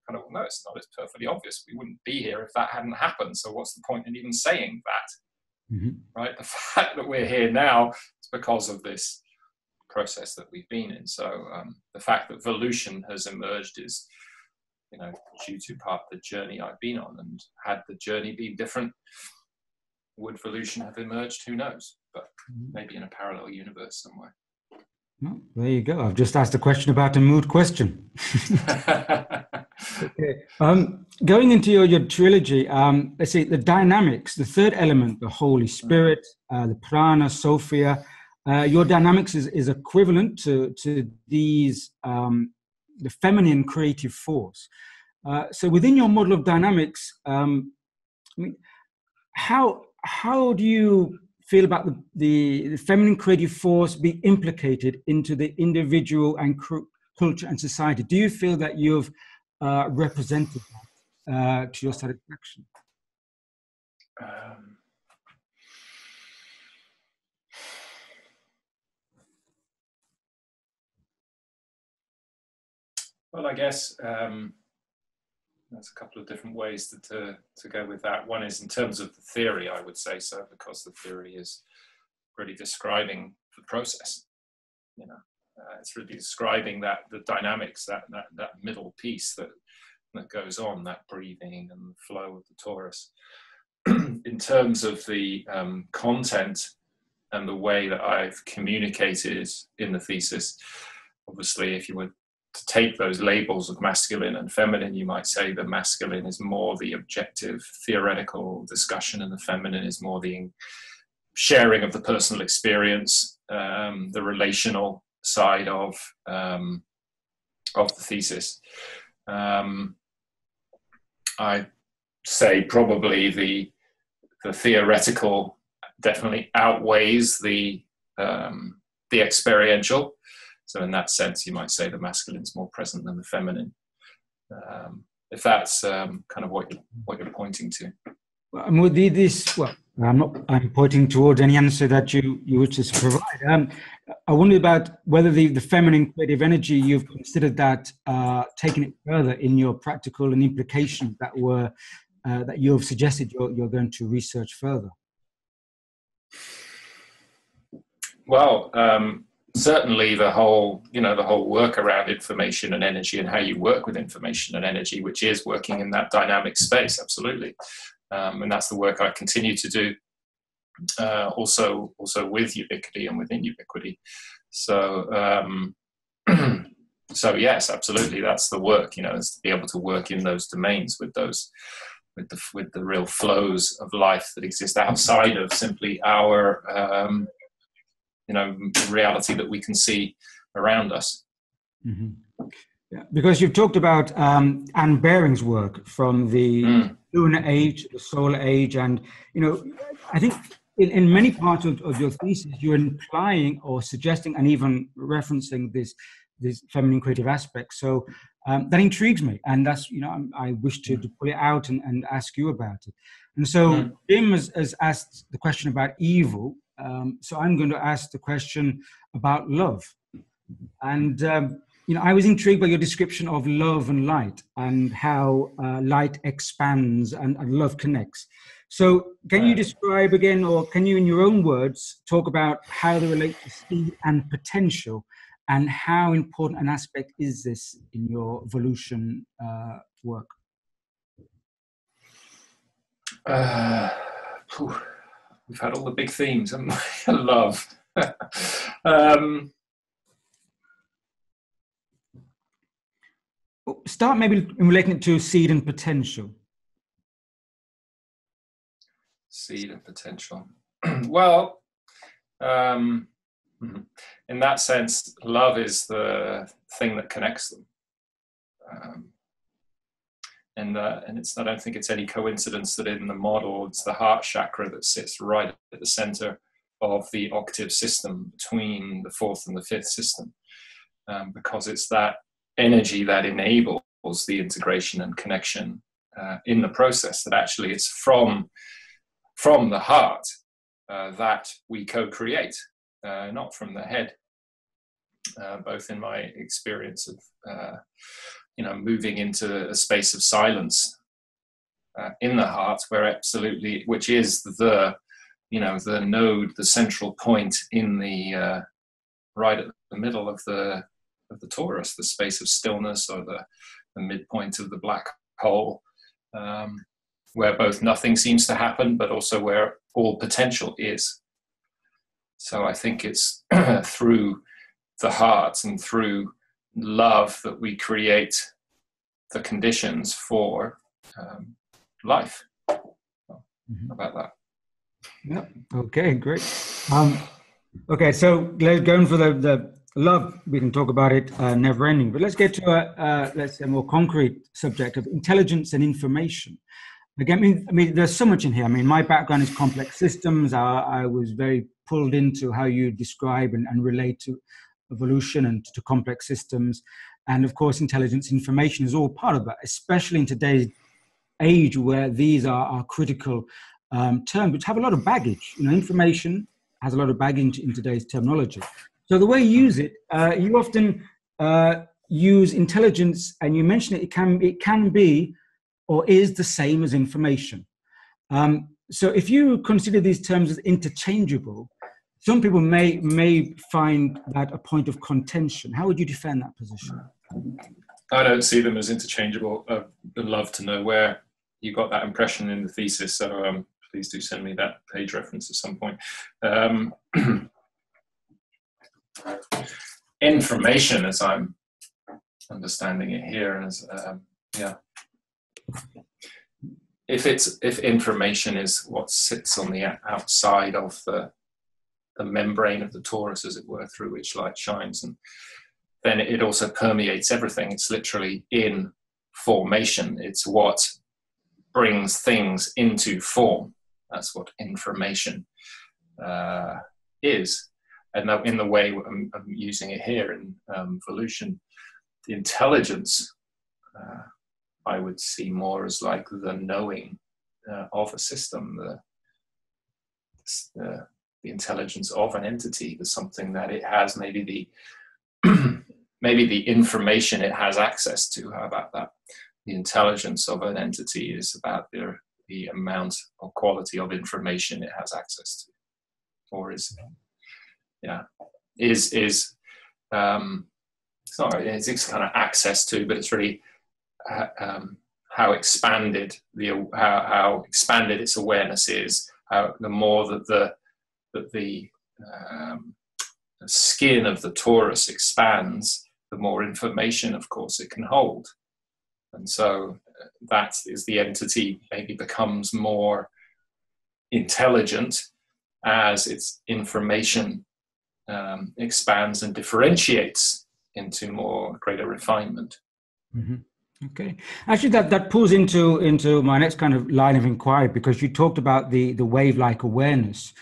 Kind of, well, no, it's not. It's perfectly obvious. We wouldn't be here if that hadn't happened. So what's the point in even saying that? Mm-hmm. Right? The fact that we're here now is because of this process that we've been in. So um, the fact that volution has emerged is, you know, due to part of the journey I've been on, and had the journey been different, would volution have emerged? Who knows? But maybe in a parallel universe somewhere. Well, there you go. I've just asked a question about a moot question. Okay. Um, going into your, your trilogy, um, let's see, the dynamics, the third element, the Holy Spirit, uh, the Prana, Sophia, uh, your dynamics is, is equivalent to, to these um, the feminine creative force. Uh, so within your model of dynamics, um, I mean, how, how do you feel about the, the, the feminine creative force being implicated into the individual and culture and society? Do you feel that you've uh, represented that uh, to your satisfaction? Um, Well, I guess um, there's a couple of different ways to, to, to go with that. One is in terms of the theory, I would say so, because the theory is really describing the process. You know, uh, it's really describing that the dynamics, that, that, that middle piece that, that goes on, that breathing and the flow of the torus. In terms of the um, content and the way that I've communicated in the thesis, obviously, if you were to take those labels of masculine and feminine, you might say the masculine is more the objective theoretical discussion, and the feminine is more the sharing of the personal experience, um, the relational side of um, of the thesis. Um, I say probably the the theoretical definitely outweighs the um, the experiential. So in that sense, you might say the masculine is more present than the feminine, um, if that's um, kind of what you're, what you're pointing to. Well, this, well, I'm not I'm pointing towards any answer that you, you would just provide. Um, I wonder about whether the, the feminine creative energy, you've considered that, uh, taking it further in your practical and implications that were uh, that you have suggested you're, you're going to research further. Well, um, certainly the whole, you know, the whole work around information and energy and how you work with information and energy, which is working in that dynamic space, absolutely. Um, and that's the work I continue to do uh, also also with Ubiquity and within Ubiquity. So, um, so yes, absolutely, that's the work, you know, is to be able to work in those domains with those, with the, with the real flows of life that exist outside of simply our... Um, you know, reality that we can see around us. Mm-hmm. Yeah, because you've talked about um, Anne Baring's work from the mm. lunar age, the solar age, and, you know, I think in, in many parts of, of your thesis, you're implying or suggesting and even referencing this, this feminine creative aspect. So um, that intrigues me. And that's, you know, I'm, I wish to, to pull it out and, and ask you about it. And so mm. Jim has, has asked the question about evil. Um, so I'm going to ask the question about love. And, um, you know, I was intrigued by your description of love and light and how uh, light expands and, and love connects. So can you describe again, or can you in your own words, talk about how they relate to speed and potential, and how important an aspect is this in your evolution uh, work? Uh, whew. We've had all the big themes, haven't we? Love. um, Start maybe in relating it to seed and potential. Seed and potential. Well, um, in that sense, love is the thing that connects them. Um, and, uh, and it's, I don't think it's any coincidence that in the model, it's the heart chakra that sits right at the center of the octave system between the fourth and the fifth system, um, because it's that energy that enables the integration and connection uh, in the process, that actually it's from from the heart uh, that we co-create, uh, not from the head, uh, both in my experience of, uh, you know, moving into a space of silence uh, in the heart, where absolutely, which is the, you know, the node, the central point in the, uh, right at the middle of the, of the torus, the space of stillness, or the, the midpoint of the black hole. Um, where both nothing seems to happen, but also where all potential is. So I think it's through the heart and through love that we create the conditions for um, life. Mm-hmm. How about that? Yeah, okay, great. Um, okay, so going for the, the love, we can talk about it uh, never ending, but let's get to a, uh, let's say a more concrete subject of intelligence and information. Again, I mean, I mean, there's so much in here. I mean, my background is complex systems. I, I was very pulled into how you describe and, and relate to evolution and to complex systems. And of course, intelligence, information is all part of that, especially in today's age where these are, are critical um, terms, which have a lot of baggage. You know, information has a lot of baggage in today's terminology. So the way you use it, uh, you often uh, use intelligence, and you mention it, it can, it can be, or is the same as information. Um, so if you consider these terms as interchangeable, some people may, may find that a point of contention. How would you defend that position? I don't see them as interchangeable. I'd love to know where you got that impression in the thesis, so um, please do send me that page reference at some point. Um, information, as I'm understanding it here, as um, yeah. If it's if information is what sits on the outside of the the membrane of the torus, as it were, through which light shines, and then it also permeates everything. It's literally in formation. It's what brings things into form. That's what information uh, is, and that in the way I'm, I'm using it here in um, evolution, the intelligence. Uh, I would see more as like the knowing uh, of a system, the, uh, the intelligence of an entity, the something that it has, maybe the maybe the information it has access to. How about that? The intelligence of an entity is about the, the amount or quality of information it has access to, or is yeah is is um, sorry, it's, it's kind of access to, but it's really Uh, um, how expanded the uh, how, how expanded its awareness is. How the more that the that the, um, the skin of the torus expands, the more information, of course, it can hold. And so uh, that is the entity maybe becomes more intelligent as its information um, expands and differentiates into more greater refinement. Mm-hmm. Okay. Actually, that, that pulls into, into my next kind of line of inquiry, because you talked about the, the wave-like awareness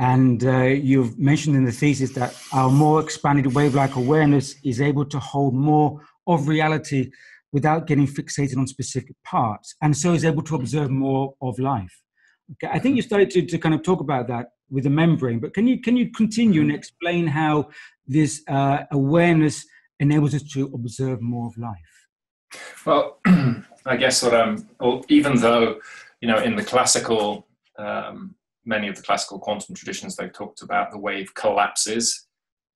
And uh, you've mentioned in the thesis that our more expanded wave-like awareness is able to hold more of reality without getting fixated on specific parts, and so is able to observe more of life. Okay, I think you started to, to kind of talk about that with the membrane, but can you, can you continue and explain how this uh, awareness enables us to observe more of life? Well, I guess what I'm, well, even though, you know, in the classical, um, many of the classical quantum traditions, they've talked about the wave collapses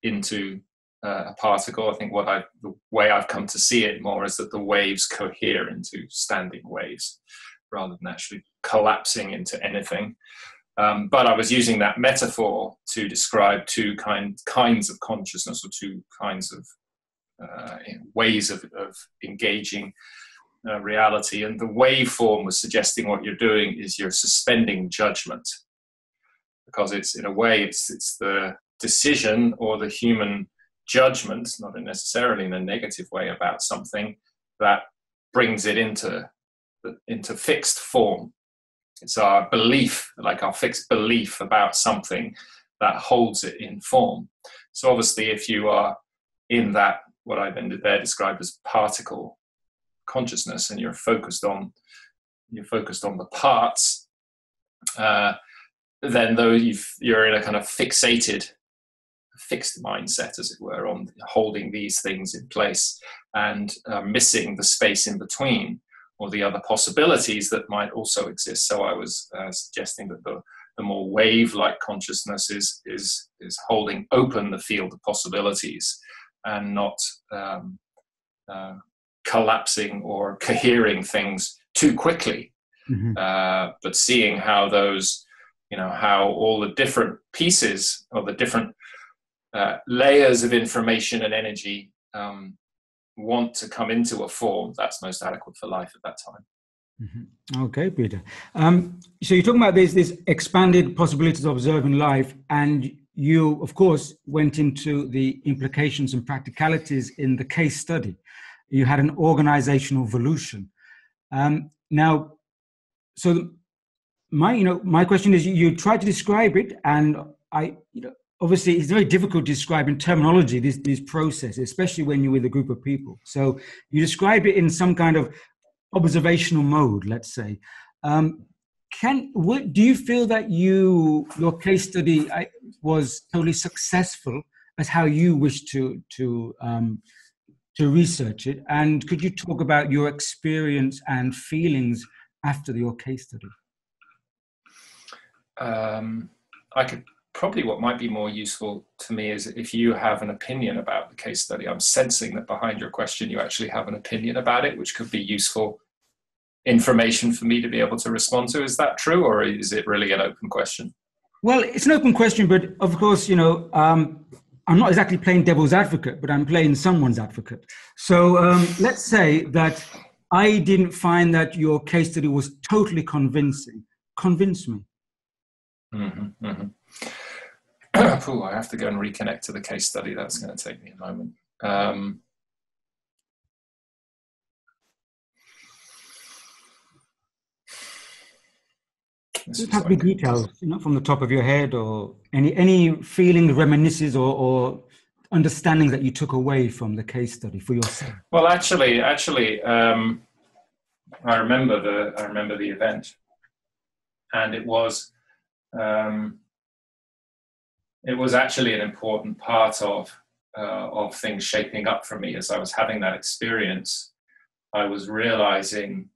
into uh, a particle. I think what I, the way I've come to see it more is that the waves cohere into standing waves rather than actually collapsing into anything. Um, but I was using that metaphor to describe two kind, kinds of consciousness, or two kinds of uh, ways of, of engaging uh, reality. And the waveform was suggesting what you're doing is you're suspending judgment, because it's, in a way, it's, it's the decision or the human judgment, not necessarily in a negative way about something, that brings it into, into fixed form. It's our belief, like our fixed belief about something, that holds it in form. So obviously, if you are in that, what I've ended there described as particle consciousness, and you're focused on, you're focused on the parts, uh, then though you've, you're in a kind of fixated, fixed mindset, as it were, on holding these things in place and uh, missing the space in between, or the other possibilities that might also exist. So I was uh, suggesting that the, the more wave-like consciousness is, is, is holding open the field of possibilities and not um, uh, collapsing or cohering things too quickly, mm-hmm. uh, but seeing how those, you know, how all the different pieces or the different uh, layers of information and energy um, want to come into a form that's most adequate for life at that time. Mm-hmm. Okay, Peter. Um, so you're talking about these, these expanded possibilities of observing life, and you, of course, went into the implications and practicalities in the case study. You had an organizational evolution. Um, now, so the, my, you know, my question is, you, you tried to describe it, and I, you know, obviously, it's very difficult to describe in terminology this, this process, especially when you're with a group of people. So you describe it in some kind of observational mode, let's say. Um, can what, do you feel that you your case study I, was totally successful as how you wish to to um, to research it? And could you talk about your experience and feelings after your case study? Um, I could. Probably what might be more useful to me is if you have an opinion about the case study. I'm sensing that behind your question, you actually have an opinion about it, which could be useful information for me to be able to respond to. Is that true, or is it really an open question? Well, it's an open question, but of course, you know, um, I'm not exactly playing devil's advocate, but I'm playing someone's advocate. So um, let's say that I didn't find that your case study was totally convincing. Convince me. Mm-hmm, mm-hmm. Ooh, I have to go and reconnect to the case study. That's going to take me a moment. Um, Just have big details, you know, from the top of your head, or any any feelings, reminiscences, or, or understanding that you took away from the case study for yourself. Well, actually, actually, um, I remember the I remember the event, and it was. Um, It was actually an important part of, uh, of things shaping up for me. As I was having that experience, I was realizing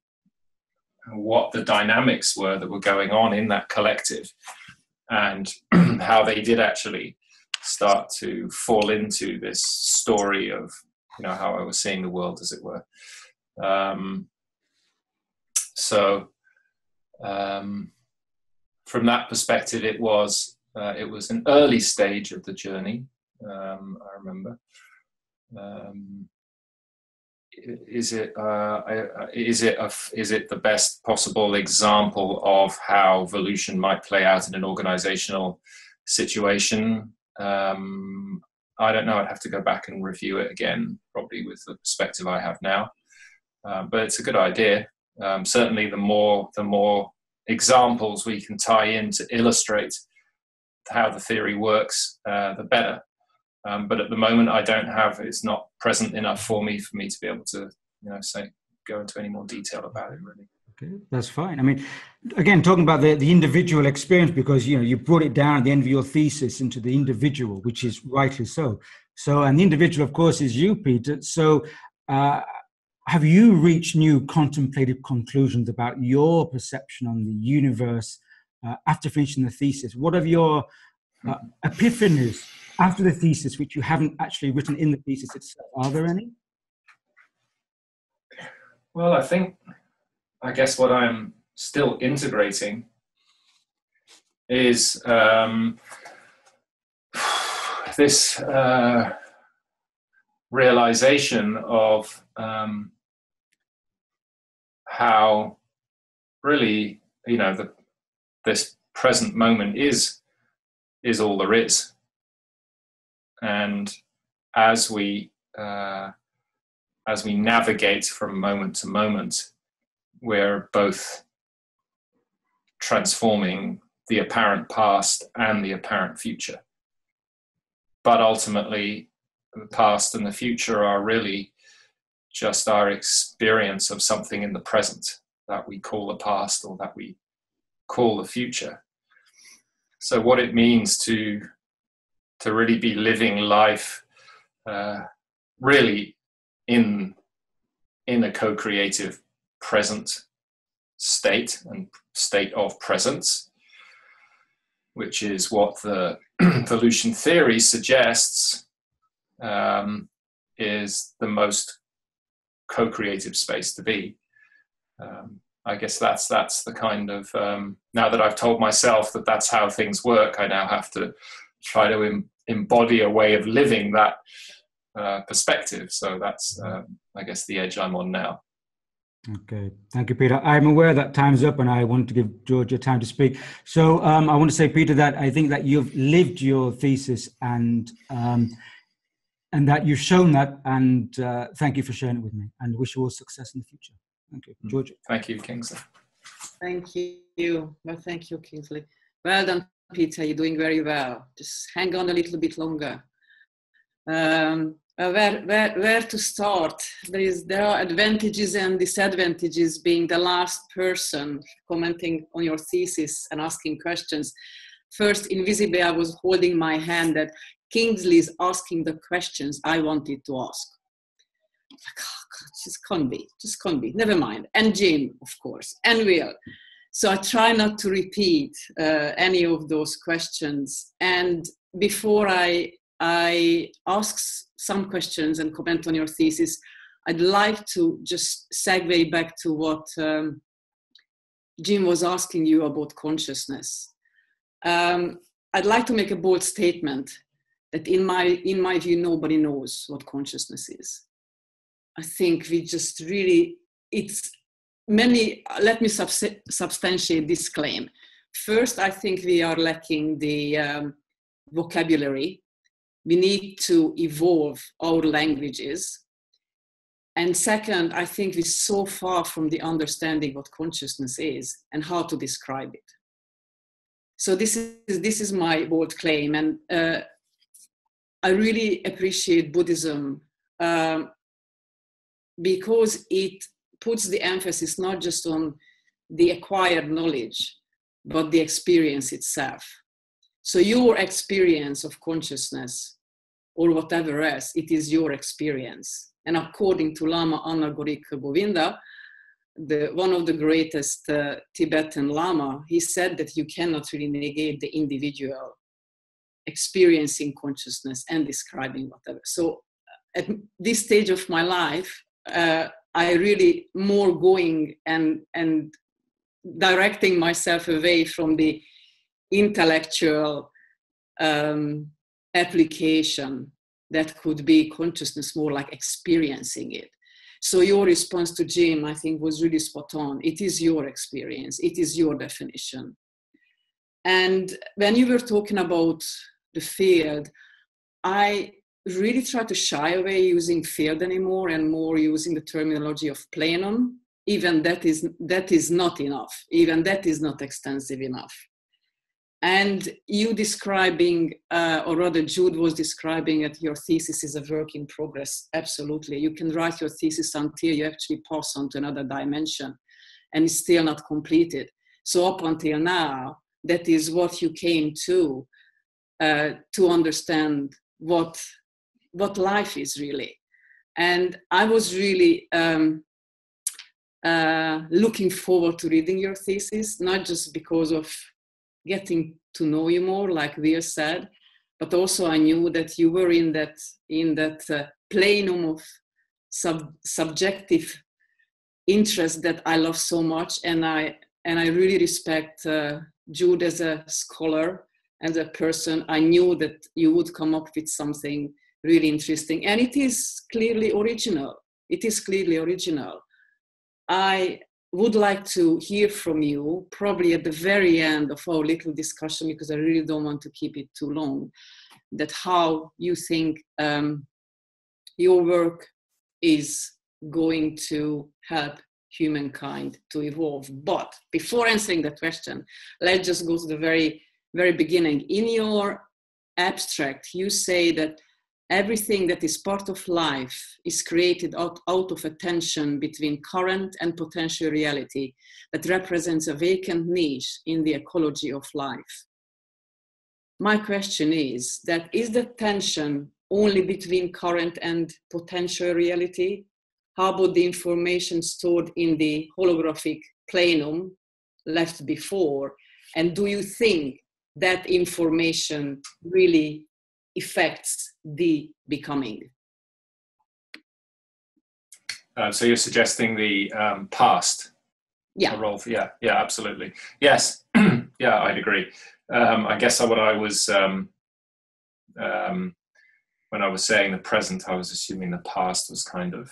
what the dynamics were that were going on in that collective, and how they did actually start to fall into this story of, you know, how I was seeing the world, as it were. Um, so um, from that perspective, it was... Uh, it was an early stage of the journey, um, I remember. Um, is it, uh, is, it a, is it the best possible example of how evolution might play out in an organizational situation? Um, I don't know. I'd have to go back and review it again, probably with the perspective I have now. Uh, but it's a good idea. Um, certainly, the more, the more examples we can tie in to illustrate how the theory works, uh, the better. Um, but at the moment, I don't have, it's not present enough for me, for me to be able to, you know, say, go into any more detail about it, really. Okay, that's fine. I mean, again, talking about the, the individual experience, because, you know, you brought it down at the end of your thesis into the individual, which is rightly so. So, and the individual, of course, is you, Peter. So, uh, have you reached new contemplative conclusions about your perception on the universe uh, after finishing the thesis? What are your uh, epiphanies after the thesis, which you haven't actually written in the thesis itself? Are there any? Well, I think, I guess what I'm still integrating is um, this uh, realization of um, how really, you know, the, this present moment is, is all there is. And as we, uh, as we navigate from moment to moment, we're both transforming the apparent past and the apparent future. But ultimately, the past and the future are really just our experience of something in the present that we call the past or that we call the future. So what it means to, to really be living life uh, really in, in a co-creative present state and state of presence, which is what the Volution theory suggests um, is the most co-creative space to be. Um, I guess that's that's the kind of, um, now that I've told myself that that's how things work, I now have to try to em embody a way of living that uh, perspective. So that's, um, I guess, the edge I'm on now. Okay, thank you, Peter. I'm aware that time's up and I want to give Georgia time to speak. So um, I want to say, Peter, that I think that you've lived your thesis and um, and that you've shown that, and uh, thank you for sharing it with me, and wish you all success in the future. Thank you, Georgia. Thank you, Kingsley. Thank you. Well, thank you, Kingsley. Well done, Peter. You're doing very well. Just hang on a little bit longer. Um, Uh, where, where, where to start? There, is, there are advantages and disadvantages being the last person commenting on your thesis and asking questions. First, invisibly, I was holding my hand that Kingsley is asking the questions I wanted to ask. Like, oh God, just can't be, just can't be. Never mind. And Jim, of course, and Will. So I try not to repeat uh, any of those questions. And before I I ask some questions and comment on your thesis, I'd like to just segue back to what um, Jim was asking you about consciousness. Um, I'd like to make a bold statement that in my, in my view, nobody knows what consciousness is. I think we just really, it's many, let me subs substantiate this claim. First, I think we are lacking the um, vocabulary. We need to evolve our languages. And second, I think we're so far from the understanding what consciousness is and how to describe it. So this is, this is my bold claim. And uh, I really appreciate Buddhism um, because it puts the emphasis not just on the acquired knowledge, but the experience itself. So your experience of consciousness or whatever else, it is your experience. And according to Lama Anagarika Govinda, the, one of the greatest uh, Tibetan Lama, he said that you cannot really negate the individual experiencing consciousness and describing whatever. So at this stage of my life, uh, I really more going and, and directing myself away from the intellectual um, application that could be consciousness, more like experiencing it. So your response to Jim, I think, was really spot on. It is your experience. It is your definition. And when you were talking about the field, I really try to shy away using field anymore and more using the terminology of plenum. Even that is, that is not enough. Even that is not extensive enough. And you describing, uh, or rather Jude was describing that your thesis is a work in progress. Absolutely. You can write your thesis until you actually pass on to another dimension and it's still not completed. So up until now, that is what you came to, uh, to understand what, what life is really. And I was really um, uh, looking forward to reading your thesis, not just because of getting to know you more, like Will said, but also I knew that you were in that in that uh, plenum of sub subjective interest that I love so much, and I and I really respect uh, Jude as a scholar and a person. I knew that you would come up with something really interesting, and it is clearly original. It is clearly original. I would like to hear from you, probably at the very end of our little discussion, because I really don't want to keep it too long, that how you think um, your work is going to help humankind to evolve. But before answering that question, let's just go to the very, very beginning. In your abstract, you say that everything that is part of life is created out, out of a tension between current and potential reality that represents a vacant niche in the ecology of life. My question is that is the tension only between current and potential reality? How about the information stored in the holographic plenum left before? And do you think that information really affects the becoming? Uh, so you're suggesting the um, past? Yeah. The role for, yeah, yeah, absolutely. Yes, yeah, I'd agree. Um, I guess what I was, um, um, when I was saying the present, I was assuming the past was kind of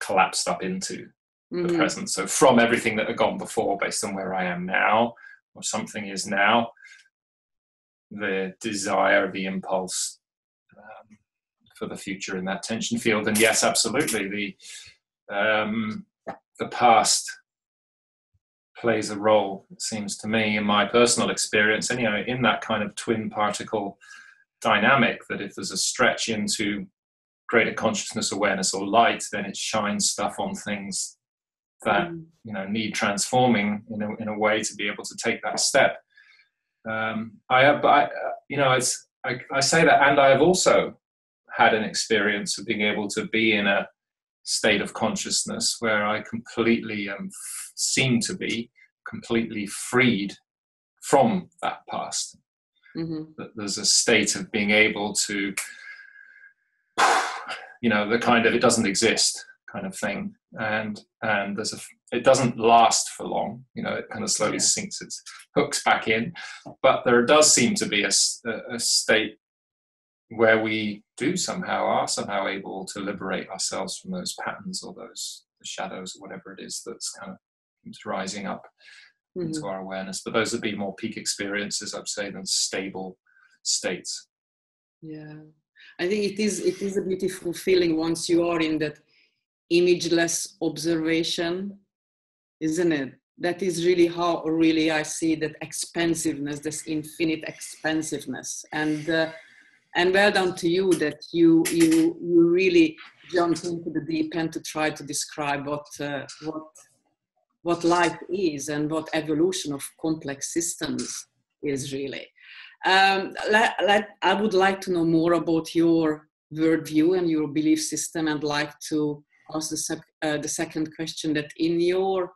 collapsed up into mm-hmm. the present. So from everything that had gone before, based on where I am now, or something is now, the desire, the impulse um, for the future in that tension field. And yes, absolutely, the um, the past plays a role, it seems to me, in my personal experience, anyhow, in that kind of twin particle dynamic, that if there's a stretch into greater consciousness, awareness, or light, then it shines stuff on things that mm. you know need transforming in a, in a way to be able to take that step. Um, I have, I, you know, it's, I, I say that, and I have also had an experience of being able to be in a state of consciousness where I completely um, seem to be completely freed from that past. Mm-hmm. That there's a state of being able to, you know, the kind of it doesn't exist kind of thing, and and there's a it doesn't last for long, you know, it kind of slowly yeah. sinks its hooks back in, but there does seem to be a, a state where we do somehow are somehow able to liberate ourselves from those patterns or those the shadows or whatever it is that's kind of rising up mm-hmm. into our awareness. But those would be more peak experiences, I'd say, than stable states. Yeah, I think it is it is a beautiful feeling once you are in that imageless observation, isn't it? That is really how really I see that expansiveness, this infinite expansiveness. And uh, and well done to you that you you you really jumped into the deep end to try to describe what uh, what what life is and what evolution of complex systems is really. Um, let, let, I would like to know more about your worldview and your belief system, and like to ask the, sec uh, the second question, that in your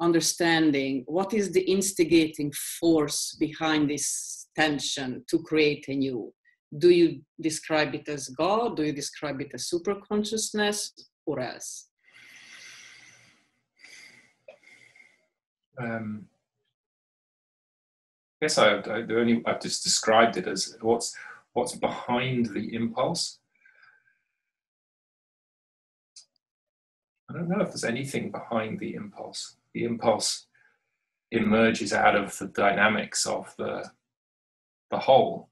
understanding, what is the instigating force behind this tension to create anew? Do you describe it as God? Do you describe it as super consciousness, or else? Um, I guess I, I, the only, I've just described it as what's, what's behind the impulse. I don't know if there's anything behind the impulse. The impulse emerges out of the dynamics of the, the whole.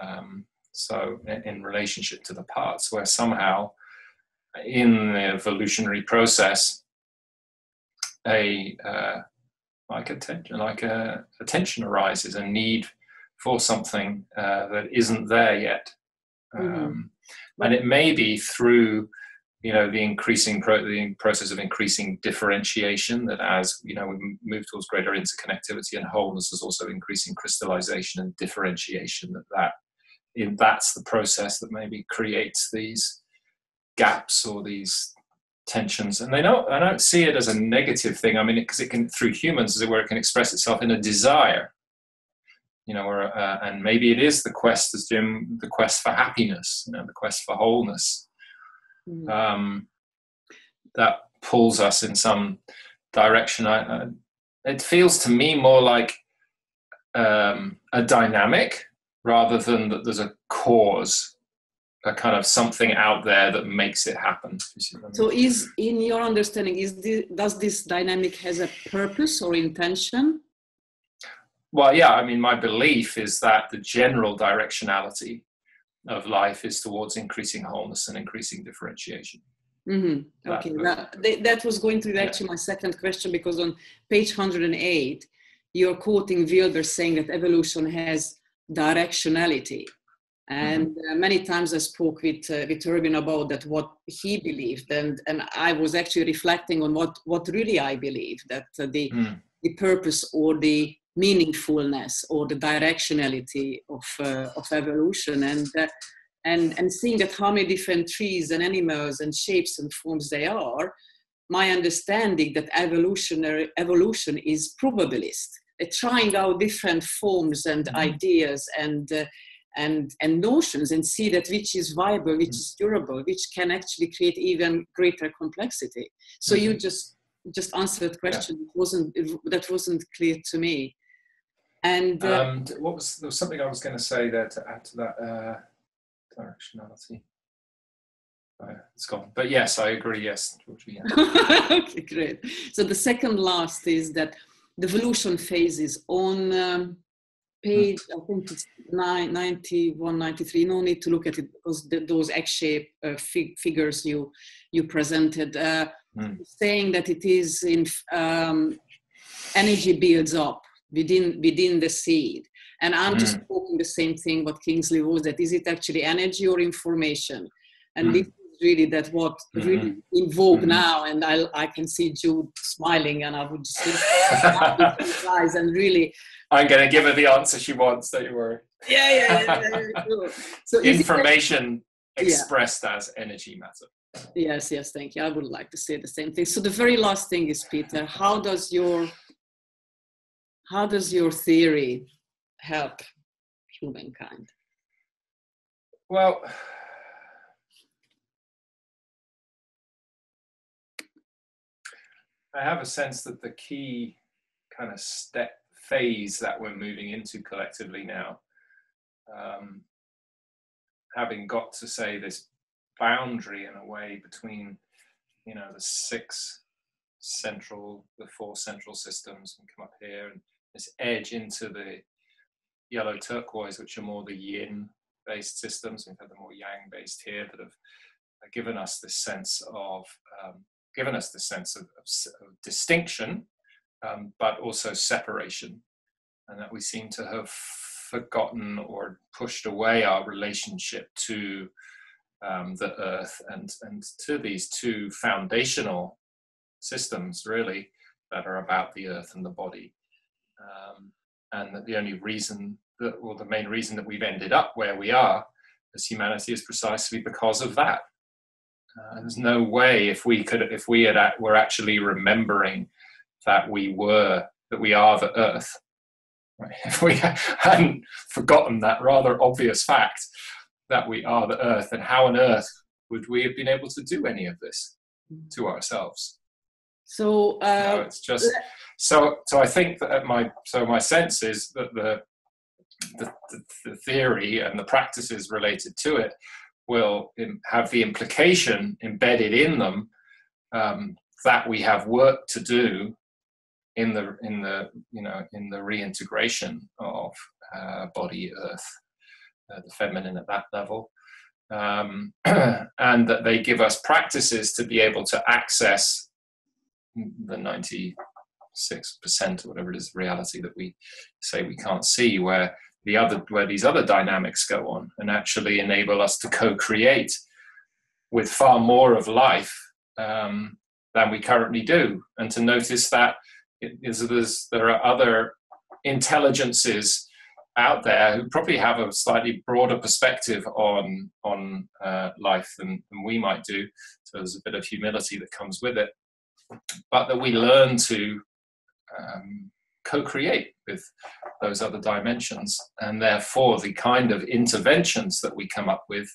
Um, so in, in relationship to the parts, where somehow in the evolutionary process, a, uh, like, a ten like a, a tension arises, a need for something uh, that isn't there yet. Mm-hmm. Um, and it may be through, you know, the increasing pro the process of increasing differentiation, that as, you know, we move towards greater interconnectivity and wholeness, there's also increasing crystallization and differentiation, that, that in that's the process that maybe creates these gaps or these tensions. And they don't, I don't see it as a negative thing. I mean, because it, it can, through humans, as it were, it can express itself in a desire, you know, or, uh, and maybe it is the quest, as Jim, the quest for happiness, you know, the quest for wholeness. Mm. Um, that pulls us in some direction. I, I, it feels to me more like um, a dynamic rather than that there's a cause, a kind of something out there that makes it happen. So is, in your understanding, is this, does this dynamic has a purpose or intention? Well, yeah, I mean, my belief is that the general directionality of life is towards increasing wholeness and increasing differentiation. Mm-hmm. Okay, that, now, that was going to be actually yeah. my second question, because on page one hundred eight, you're quoting Wilber saying that evolution has directionality. And mm-hmm. uh, many times I spoke with, uh, with Ervin about that, what he believed. And, and I was actually reflecting on what, what really I believe, that uh, the, mm. the purpose or the meaningfulness or the directionality of uh, of evolution, and uh, and and seeing that how many different trees and animals and shapes and forms they are, my understanding that evolutionary evolution is probabilist. They're trying out different forms and mm-hmm. ideas and uh, and and notions, and see that which is viable, which mm-hmm. is durable, which can actually create even greater complexity. So mm-hmm. you just just answered that question. Yeah. It wasn't it, that wasn't clear to me. And uh, um, what was, there was something I was going to say there to add to that uh, directionality. Oh, it's gone. But yes, I agree. Yes. Yeah. Okay, great. So the second last is that the evolution phase is on um, page, I think it's ninety-one, ninety-three. No need to look at it, because the, those X-shaped uh, fig figures you you presented, uh, mm. saying that it is in um, energy builds up within within the seed. And I'm mm. just talking the same thing what Kingsley was, that is it actually energy or information? And mm. this is really that what mm. really in vogue mm. now, and I, I can see Jude smiling, and I would just eyes and really... I'm going to give her the answer she wants, don't you worry. Yeah, yeah, yeah. yeah. So information it, expressed yeah. as energy matter. Yes, yes, thank you. I would like to say the same thing. So the very last thing is, Peter, how does your... How does your theory help humankind? Well, I have a sense that the key kind of step phase that we're moving into collectively now, um, having got to say this boundary in a way between, you know, the six central, the four central systems, and come up here and this edge into the yellow turquoise, which are more the yin-based systems. We've had the more yang-based here that have given us this sense of um, given us this sense of, of, of distinction, um, but also separation, and that we seem to have forgotten or pushed away our relationship to um, the earth and and to these two foundational systems, really, that are about the earth and the body. Um, and that the only reason that, or the main reason that we've ended up where we are as humanity is precisely because of that. Uh, there's no way, if we could, if we had, were actually remembering that we were, that we are the earth, right? If we hadn't forgotten that rather obvious fact that we are the earth, then how on earth would we have been able to do any of this to ourselves? So uh, no, it's just so. So I think that my so my sense is that the, the the theory and the practices related to it will have the implication embedded in them um, that we have work to do in the in the you know in the reintegration of uh, body, earth, uh, the feminine at that level, um, and that they give us practices to be able to access the ninety-six percent or whatever it is, reality that we say we can't see, where the other, where these other dynamics go on, and actually enable us to co-create with far more of life um, than we currently do, and to notice that it is, there are other intelligences out there who probably have a slightly broader perspective on on uh, life than, than we might do. So there's a bit of humility that comes with it, but that we learn to um, co-create with those other dimensions, and therefore the kind of interventions that we come up with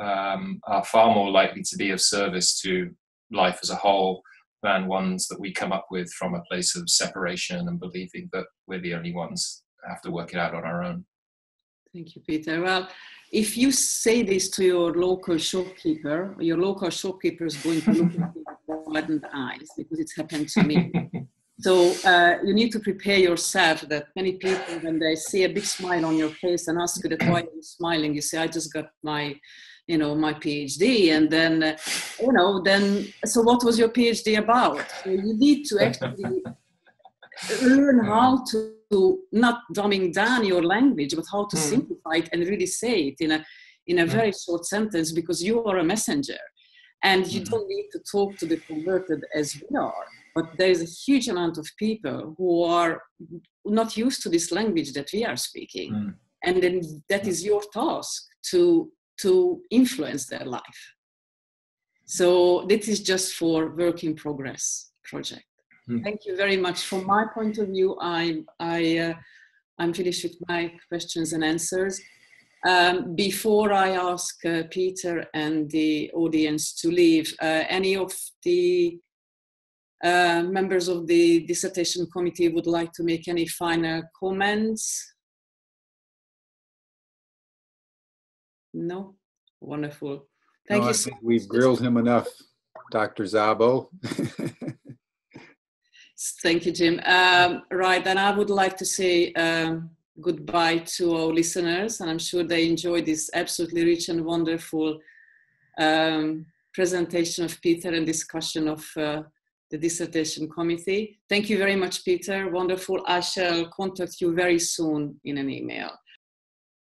um, are far more likely to be of service to life as a whole than ones that we come up with from a place of separation and believing that we're the only ones that have to work it out on our own. Thank you, Peter. Well, if you say this to your local shopkeeper, your local shopkeeper is going to look at you with widened eyes, because it's happened to me. So uh, you need to prepare yourself that many people, when they see a big smile on your face and ask you that why you're smiling, you say, I just got my, you know, my PhD. And then, uh, you know, then, so what was your PhD about? So you need to actually learn how to, to not dumbing down your language, but how to mm. simplify it and really say it in a, in a very mm. short sentence, because you are a messenger. And you don't need to talk to the converted as we are, but there is a huge amount of people who are not used to this language that we are speaking. Mm. And then that is your task to, to influence their life. So this is just for work in progress project. Mm. Thank you very much. From my point of view, I, I, uh, I'm finished with my questions and answers. Um, before I ask uh, Peter and the audience to leave, uh, any of the uh, members of the dissertation committee would like to make any final comments? No? Wonderful. Thank no, you I so think much. We've grilled him enough, Doctor Szabo. Thank you, Jim. Um, right, and I would like to say um, goodbye to our listeners, and I'm sure they enjoyed this absolutely rich and wonderful um, presentation of Peter and discussion of uh, the dissertation committee. Thank you very much, Peter. Wonderful. I shall contact you very soon in an email.